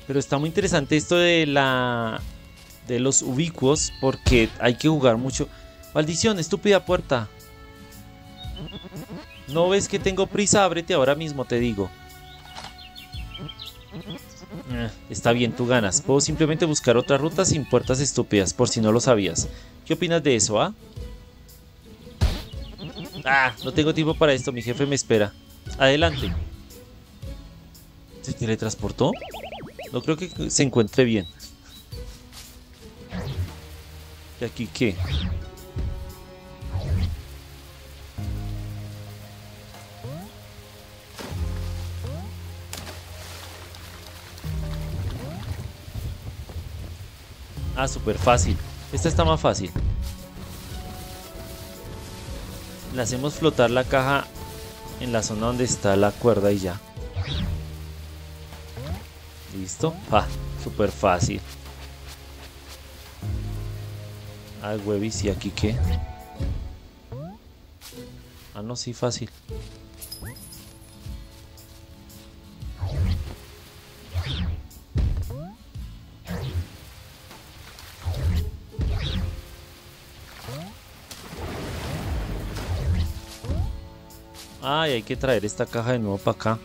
Pero está muy interesante esto de los ubicuos, porque hay que jugar mucho. ¡Maldición, estúpida puerta! ¿No ves que tengo prisa? Ábrete ahora mismo, te digo. Está bien, tú ganas. Puedo simplemente buscar otra ruta sin puertas estúpidas, por si no lo sabías. ¿Qué opinas de eso, ah? Ah, no tengo tiempo para esto, mi jefe me espera. Adelante. ¿Se teletransportó? No creo que se encuentre bien. ¿Y aquí qué? Ah, súper fácil. Esta está más fácil. Le hacemos flotar la caja en la zona donde está la cuerda y ya. Listo. Ah, súper fácil. Ah, huevis, ¿y aquí qué? Ah, no, sí, fácil. Ay, hay que traer esta caja de nuevo para acá.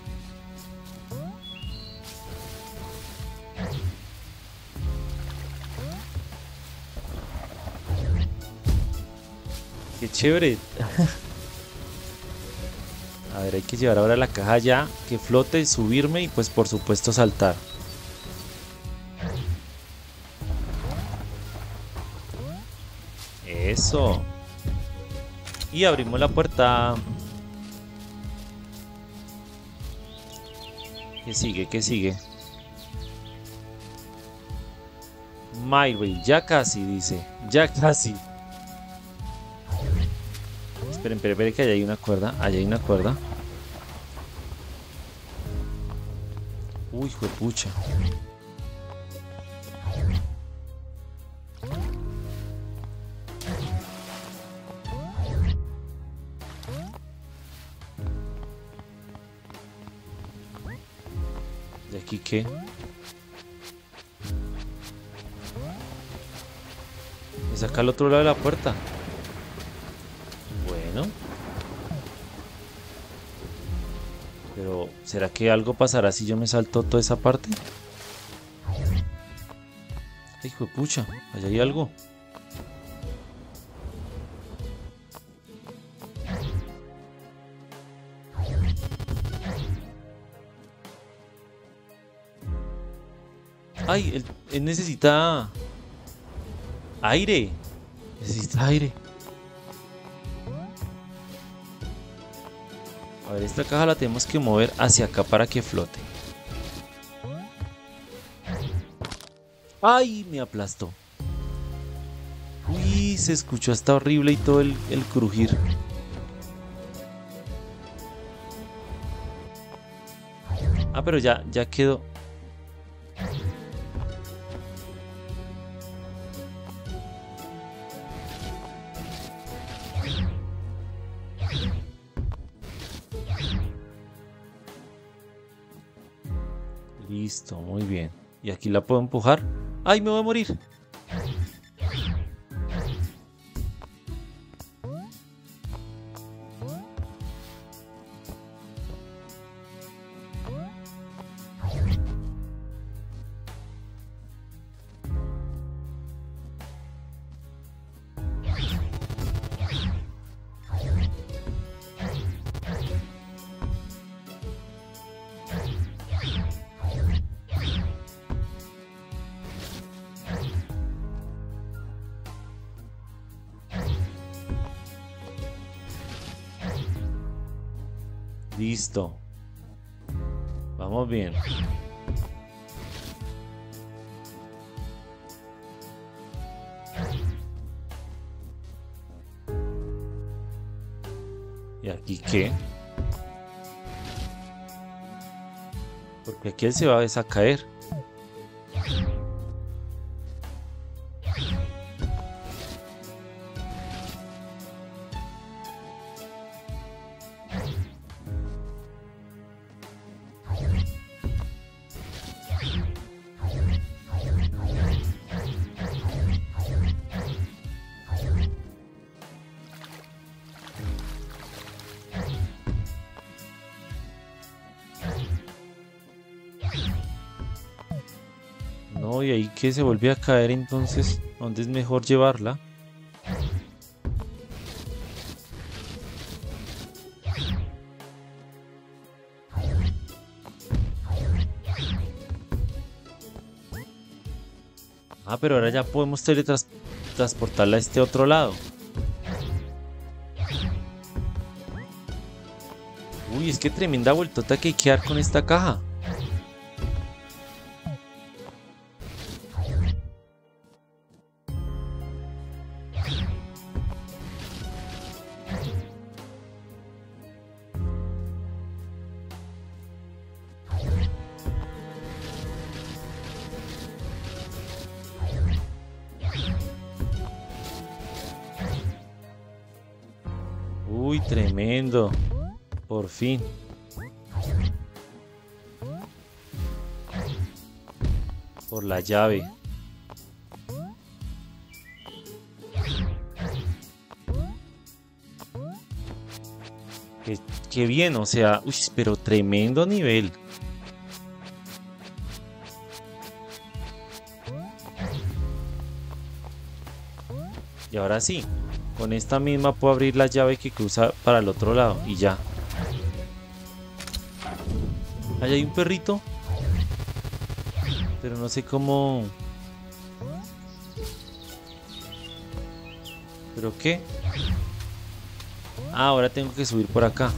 ¡Qué chévere! A ver, hay que llevar ahora la caja ya, que flote, subirme y pues por supuesto saltar. ¡Eso! Y abrimos la puerta. ¿Qué sigue? ¿Qué sigue? Mileville, ya casi, dice. Ya casi. Esperen, que allá hay una cuerda. Allá hay una cuerda. Uy, juepucha. ¿Y qué? Es acá al otro lado de la puerta. Bueno. Pero, ¿será que algo pasará si yo me salto toda esa parte? Hijo de pucha, allá hay algo. Ay, él necesita aire. Necesita aire. A ver, esta caja la tenemos que mover hacia acá para que flote. Ay, me aplastó. Uy, se escuchó hasta horrible y todo el crujir. Ah, pero ya quedó. Listo, muy bien. Y aquí la puedo empujar. ¡Ay, me voy a morir! Listo. Vamos bien. ¿Y aquí qué? Porque aquí él se va a desacaer. Y ahí que se volvió a caer, entonces ¿dónde es mejor llevarla? Ah, pero ahora ya podemos teletransportarla a este otro lado. Uy, es que tremenda vueltota que hay que dar con esta caja. Uy, tremendo. Por fin. Por la llave. Qué bien, o sea, uy, pero tremendo nivel. Y ahora sí. Con esta misma puedo abrir la llave que cruza para el otro lado y ya. Allá hay un perrito. Pero no sé cómo... ¿Pero qué? Ah, ahora tengo que subir por acá.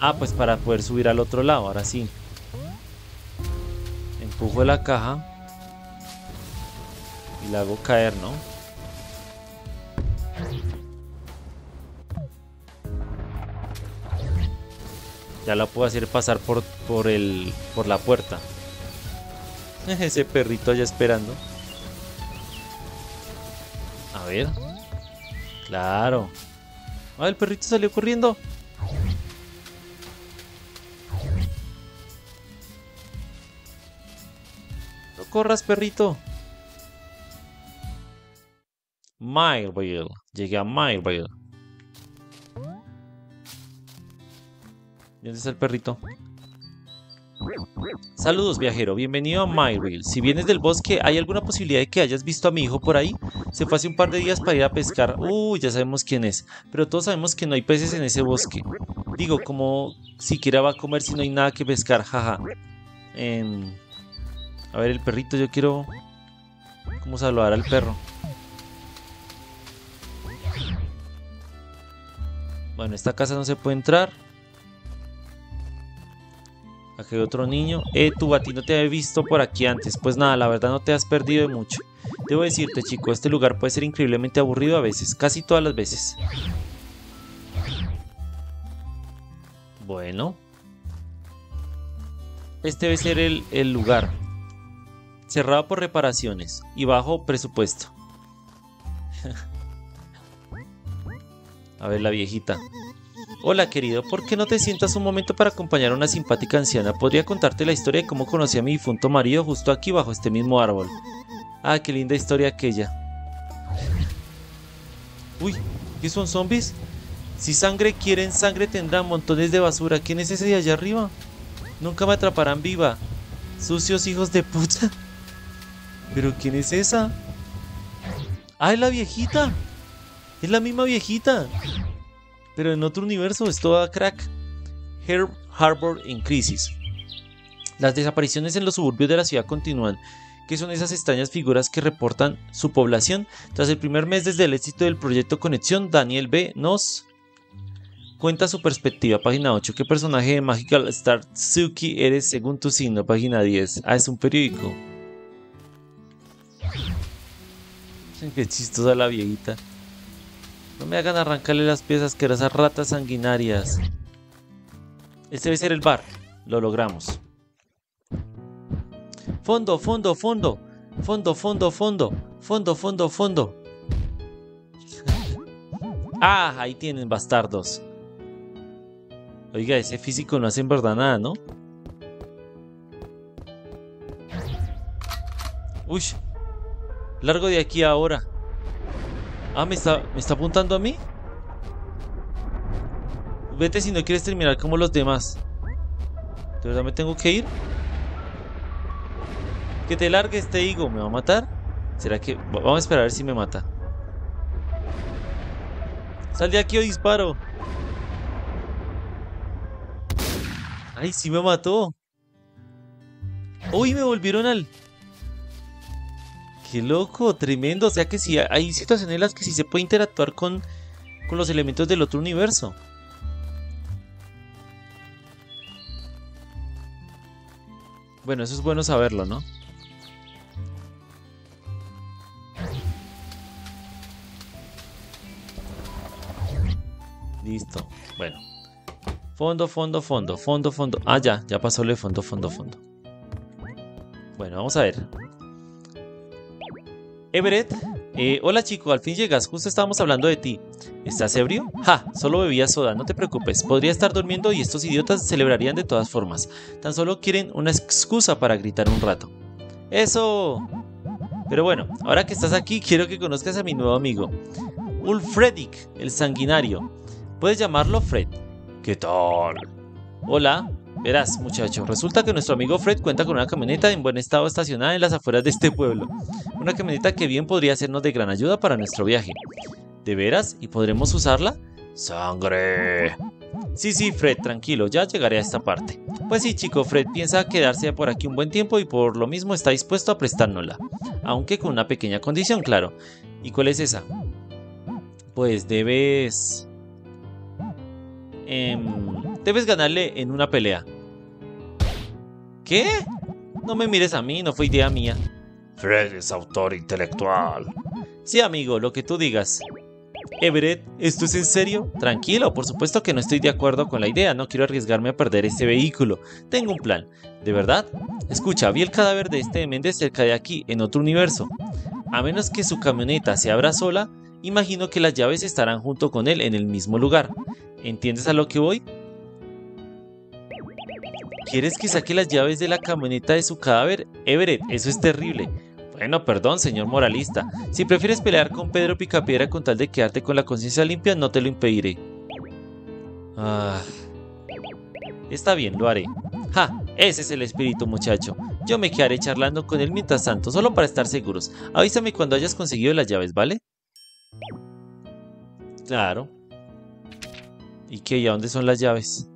Ah, pues para poder subir al otro lado, ahora sí. Empujo la caja. La hago caer, ¿no? Ya la puedo hacer pasar por la puerta. Ese perrito allá esperando. A ver. Claro. Ah, el perrito salió corriendo. No corras, perrito. Mileville, llegué a Mileville. ¿Dónde está el perrito? Saludos viajero, bienvenido a Mileville. Si vienes del bosque, ¿hay alguna posibilidad de que hayas visto a mi hijo por ahí? Se fue hace un par de días para ir a pescar. Ya sabemos quién es, pero todos sabemos que no hay peces en ese bosque. Digo, como siquiera va a comer si no hay nada que pescar, jaja. A ver el perrito, yo quiero... ¿Cómo saludar al perro? Bueno, esta casa no se puede entrar. Aquí hay otro niño. Tú, a ti no te había visto por aquí antes. Pues nada, la verdad no te has perdido de mucho. Debo decirte, chico, este lugar puede ser increíblemente aburrido a veces. Casi todas las veces. Bueno. Este debe ser el lugar. Cerrado por reparaciones y bajo presupuesto. A ver la viejita. Hola querido, ¿por qué no te sientas un momento para acompañar a una simpática anciana? Podría contarte la historia de cómo conocí a mi difunto marido justo aquí bajo este mismo árbol. Ah, qué linda historia aquella. Uy, ¿qué son zombies? Si sangre quieren, sangre tendrán, montones de basura. ¿Quién es ese de allá arriba? Nunca me atraparán viva. Sucios hijos de puta. ¿Pero quién es esa? Ah, es la viejita. Es la misma viejita. Pero en otro universo es toda crack. Herb Harbor en crisis. Las desapariciones en los suburbios de la ciudad continúan. ¿Qué son esas extrañas figuras que reportan su población? Tras el primer mes desde el éxito del proyecto Conexión, Daniel B. nos cuenta su perspectiva. Página 8. ¿Qué personaje de Magical Star Tsuki eres según tu signo? Página 10. Ah, es un periódico. Qué chistosa la viejita. No me hagan arrancarle las piezas que eran esas ratas sanguinarias. Este debe ser el bar. Lo logramos. Fondo, fondo, fondo. Fondo, fondo, fondo. Fondo, fondo, fondo. Ah, ahí tienen, bastardos. Oiga, ese físico no hace en verdad nada, ¿no? Uy. Largo de aquí ahora. Ah, ¿me está apuntando a mí? Vete si no quieres terminar como los demás. ¿De verdad me tengo que ir? Que te largues, te digo. ¿Me va a matar? ¿Será que...? Vamos a esperar a ver si me mata. Sal de aquí o disparo. Ay, sí me mató. Uy, me volvieron al... ¡Qué loco! ¡Tremendo! O sea que sí, hay situaciones en las que sí se puede interactuar con los elementos del otro universo. Bueno, eso es bueno saberlo, ¿no? Listo. Bueno. Fondo, fondo, fondo, fondo, fondo. Ah, ya pasó lo de fondo, fondo, fondo. Bueno, vamos a ver. Everett, hola chico, al fin llegas, justo estábamos hablando de ti. ¿Estás ebrio? Ja, solo bebía soda, no te preocupes, podría estar durmiendo y estos idiotas celebrarían de todas formas. Tan solo quieren una excusa para gritar un rato. ¡Eso! Pero bueno, ahora que estás aquí, quiero que conozcas a mi nuevo amigo Ulfredic, el sanguinario. Puedes llamarlo Fred. ¿Qué tal? Hola. Verás, muchacho, resulta que nuestro amigo Fred cuenta con una camioneta en buen estado estacionada en las afueras de este pueblo. Una camioneta que bien podría sernos de gran ayuda para nuestro viaje. ¿De veras? ¿Y podremos usarla? ¡Sangre! Sí, Fred, tranquilo, ya llegaré a esta parte. Pues sí, chico, Fred piensa quedarse por aquí un buen tiempo y por lo mismo está dispuesto a prestárnosla. Aunque con una pequeña condición, claro. ¿Y cuál es esa? Pues debes... Debes ganarle en una pelea. ¿Qué? No me mires a mí, no fue idea mía. Fred es autor intelectual. Sí, amigo, lo que tú digas. Everett, ¿esto es en serio? Tranquilo, por supuesto que no estoy de acuerdo con la idea. No quiero arriesgarme a perder este vehículo. Tengo un plan. ¿De verdad? Escucha, vi el cadáver de este demente cerca de aquí, en otro universo. A menos que su camioneta se abra sola, imagino que las llaves estarán junto con él en el mismo lugar. ¿Entiendes a lo que voy? ¿Quieres que saque las llaves de la camioneta de su cadáver? Everett, eso es terrible. Bueno, perdón, señor moralista. Si prefieres pelear con Pedro Picapiedra con tal de quedarte con la conciencia limpia, no te lo impediré. Está bien, lo haré. Ja, Ese es el espíritu, muchacho. Yo me quedaré charlando con él mientras tanto, solo para estar seguros. Avísame cuando hayas conseguido las llaves, ¿vale? Claro. ¿Y qué? ¿Y a dónde son las llaves?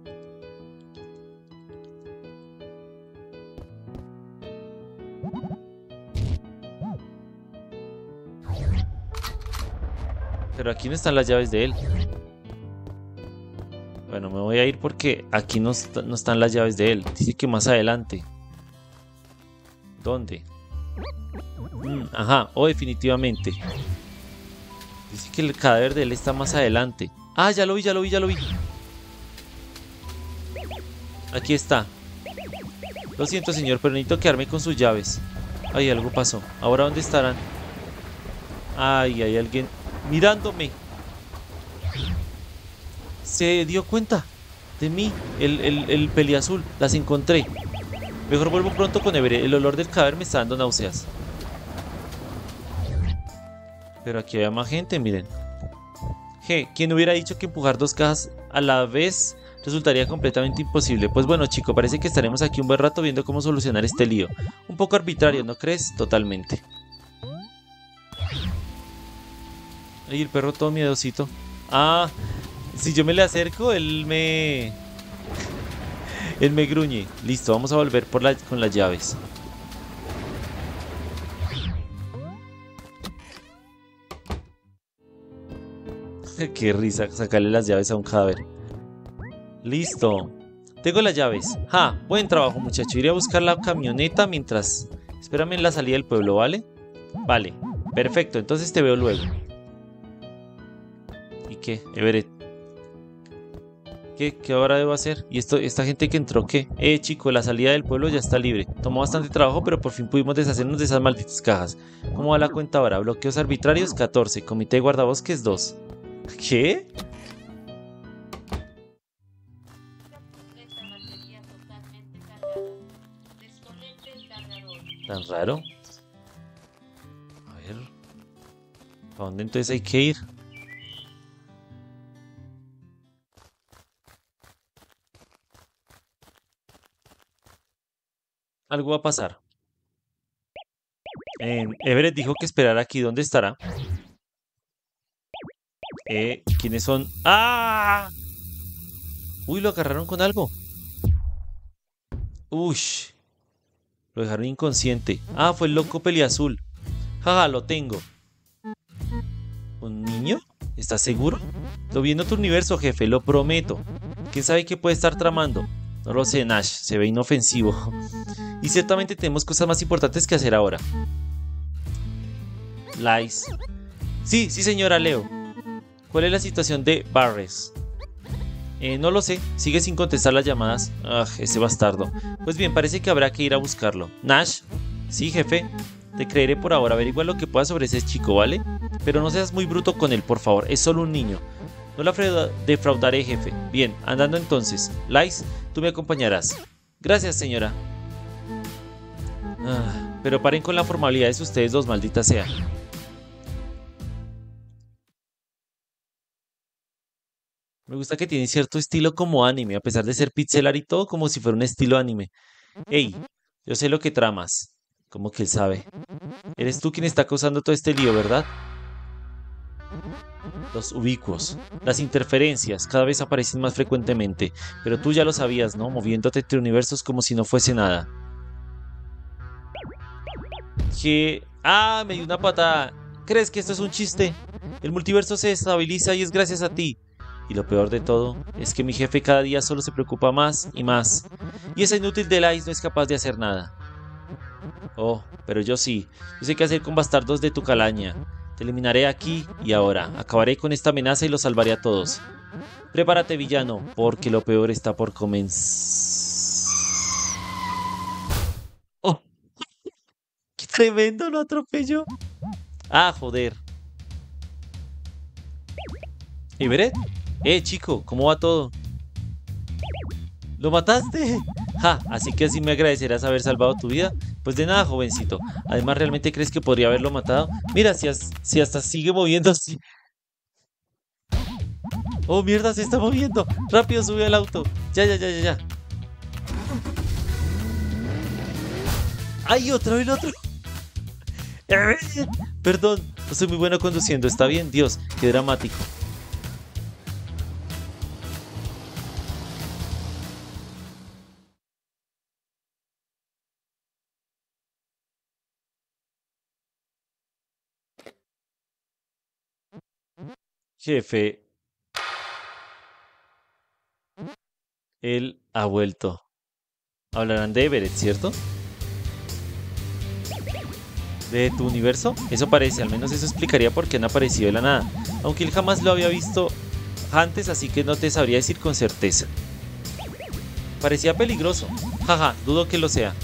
Pero aquí no están las llaves de él. Bueno, me voy a ir porque aquí no están las llaves de él. Dice que más adelante. ¿Dónde? Ajá, oh, definitivamente. Dice que el cadáver de él está más adelante. Ah, ya lo vi, ya lo vi, ya lo vi. Aquí está. Lo siento, señor, pero necesito quedarme con sus llaves. Ay, algo pasó. ¿Ahora dónde estarán? Ay, hay alguien mirándome. Se dio cuenta de mí, el peliazul. Las encontré. Mejor vuelvo pronto con Everett. El olor del cadáver me está dando náuseas. Pero aquí había más gente, miren. Je, ¿quién hubiera dicho que empujar dos cajas a la vez resultaría completamente imposible? Pues bueno, chico, parece que estaremos aquí un buen rato viendo cómo solucionar este lío. Un poco arbitrario, ¿no crees? Totalmente. Ay, el perro todo miedosito. Ah, si yo me le acerco, él me gruñe. Listo, vamos a volver con las llaves. Qué risa sacarle las llaves a un cadáver. Listo. Tengo las llaves. Ja, buen trabajo, muchacho. Iré a buscar la camioneta mientras... Espérame en la salida del pueblo, ¿vale? Vale, perfecto. Entonces te veo luego. ¿Y qué, Everett? ¿Qué ahora debo hacer? ¿Y esta gente que entró qué? Chico, la salida del pueblo ya está libre. Tomó bastante trabajo, pero por fin pudimos deshacernos de esas malditas cajas. ¿Cómo va la cuenta ahora? Bloqueos arbitrarios, 14. Comité de guardabosques, 2. ¿Qué? ¿Tan raro? A ver... ¿Para dónde entonces hay que ir? Algo va a pasar. Everett dijo que esperara aquí. ¿Dónde estará? ¿Quiénes son? ¡Ah! Uy, lo agarraron con algo. Ush. Lo dejaron inconsciente. Ah, fue el loco peliazul. Jaja, lo tengo. ¿Un niño? ¿Estás seguro? Lo vi en otro universo, jefe, lo prometo. ¿Quién sabe qué puede estar tramando? No lo sé, Nash, se ve inofensivo. Y ciertamente tenemos cosas más importantes que hacer ahora. Lies. Sí, sí, señora Leo. ¿Cuál es la situación de Barres? No lo sé, sigue sin contestar las llamadas. Ah, ese bastardo. Pues bien, parece que habrá que ir a buscarlo. ¿Nash? Sí, jefe. Te creeré por ahora, averigua lo que puedas sobre ese chico, ¿vale? Pero no seas muy bruto con él, por favor, es solo un niño. No la defraudaré, jefe. Bien, andando entonces. Lice, tú me acompañarás. Gracias, señora. Ah, pero paren con la formalidad de ustedes dos, maldita sea. Me gusta que tiene cierto estilo como anime, a pesar de ser pixel art y todo, como si fuera un estilo anime. Ey, yo sé lo que tramas. ¿Cómo que él sabe? Eres tú quien está causando todo este lío, ¿verdad? Los ubicuos, las interferencias, cada vez aparecen más frecuentemente, pero tú ya lo sabías, ¿no? Moviéndote entre universos como si no fuese nada. ¿Qué? ¡Ah! Me dio una patada. ¿Crees que esto es un chiste? El multiverso se estabiliza y es gracias a ti. Y lo peor de todo es que mi jefe cada día solo se preocupa más y más. Y ese inútil de Lice no es capaz de hacer nada. Oh, pero yo sí. Yo sé qué hacer con bastardos de tu calaña. Te eliminaré aquí y ahora. Acabaré con esta amenaza y los salvaré a todos. Prepárate, villano, porque lo peor está por comenzar. ¡Oh! ¡Qué tremendo! Lo atropelló. ¡Ah, joder! ¿Everett? Chico, ¿cómo va todo? ¿Lo mataste? Ja, así que así me agradecerás haber salvado tu vida. Pues de nada, jovencito. Además, ¿realmente crees que podría haberlo matado? Mira, si hasta sigue moviéndose. ¡Oh, mierda! Se está moviendo. ¡Rápido, sube al auto! Ya. ¡Ay, otro, el otro! Perdón, no soy muy bueno conduciendo. Está bien, Dios, qué dramático. Jefe, él ha vuelto. Hablarán de Everett, ¿cierto? ¿De tu universo? Eso parece, al menos eso explicaría por qué han aparecido de la nada. Aunque él jamás lo había visto antes, así que no te sabría decir con certeza. Parecía peligroso. Jaja, dudo que lo sea.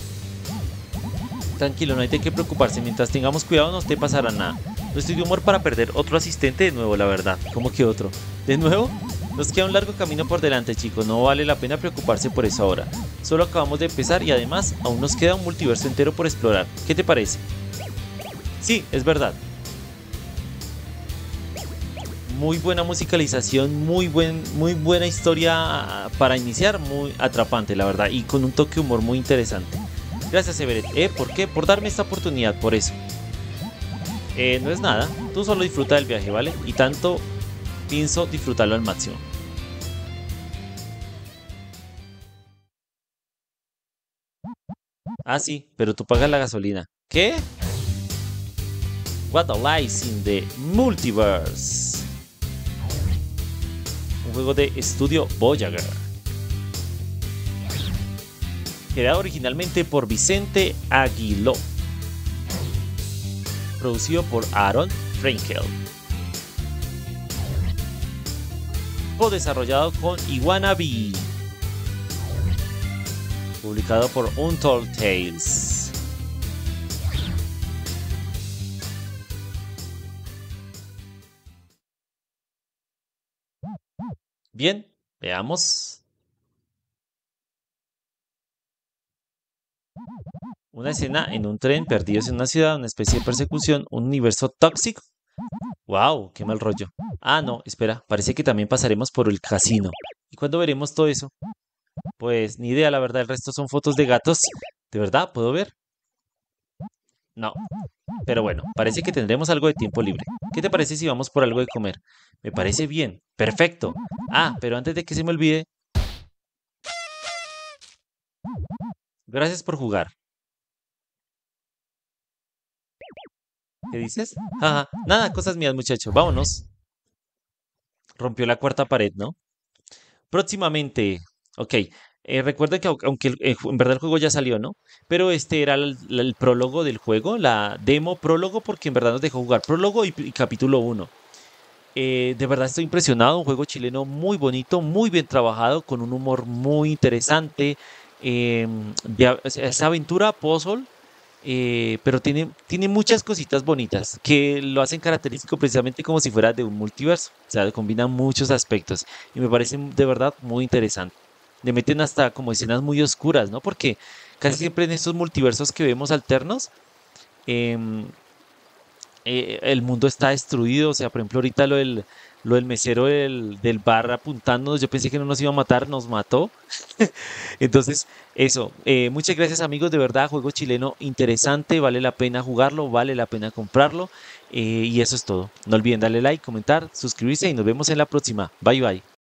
Tranquilo, no hay de qué preocuparse. Mientras tengamos cuidado no te pasará nada. No estoy de humor para perder otro asistente de nuevo, la verdad. ¿Cómo que otro? ¿De nuevo? Nos queda un largo camino por delante, chicos. No vale la pena preocuparse por eso ahora. Solo acabamos de empezar y además aún nos queda un multiverso entero por explorar. ¿Qué te parece? Sí, es verdad. Muy buena musicalización, muy buena historia para iniciar, muy atrapante, la verdad. Y con un toque de humor muy interesante. Gracias, Everett. ¿Por qué? Por darme esta oportunidad, por eso. No es nada, tú solo disfruta del viaje, ¿vale? Y tanto pienso disfrutarlo al máximo. Ah, sí, pero tú pagas la gasolina. ¿Qué? What Lies in the Multiverse. Un juego de Estudio Voyager. Creado originalmente por Vicente Aguiló. Producido por Aaron Frenkel. Co-desarrollado con IguanaBee. Publicado por Untold Tales. Bien, veamos. Una escena en un tren, perdidos en una ciudad, una especie de persecución, un universo tóxico. ¡Wow! ¡Qué mal rollo! Ah, no, espera, parece que también pasaremos por el casino. ¿Y cuándo veremos todo eso? Pues ni idea, la verdad, el resto son fotos de gatos. ¿De verdad? ¿Puedo ver? No. Pero bueno, parece que tendremos algo de tiempo libre. ¿Qué te parece si vamos por algo de comer? Me parece bien. ¡Perfecto! Ah, pero antes de que se me olvide... Gracias por jugar. ¿Qué dices? Ajá, nada, cosas mías, muchacho. Vámonos. Rompió la cuarta pared, ¿no? Próximamente. Ok. Recuerden que aunque en verdad el juego ya salió, ¿no? Pero este era el prólogo del juego, la demo prólogo, porque en verdad nos dejó jugar prólogo y capítulo 1. De verdad estoy impresionado. Un juego chileno muy bonito, muy bien trabajado, con un humor muy interesante. Esa aventura, puzzle... pero tiene muchas cositas bonitas que lo hacen característico precisamente como si fuera de un multiverso. O sea, combinan muchos aspectos y me parece de verdad muy interesante. Le meten hasta como escenas muy oscuras, ¿no? Porque casi siempre en estos multiversos que vemos alternos el mundo está destruido. O sea, por ejemplo, ahorita lo del mesero del bar apuntándonos, yo pensé que no nos iba a matar, nos mató. Entonces, eso. Muchas gracias, amigos, de verdad, juego chileno interesante, vale la pena jugarlo, vale la pena comprarlo, y eso es todo. No olviden darle like, comentar, suscribirse y nos vemos en la próxima. Bye, bye.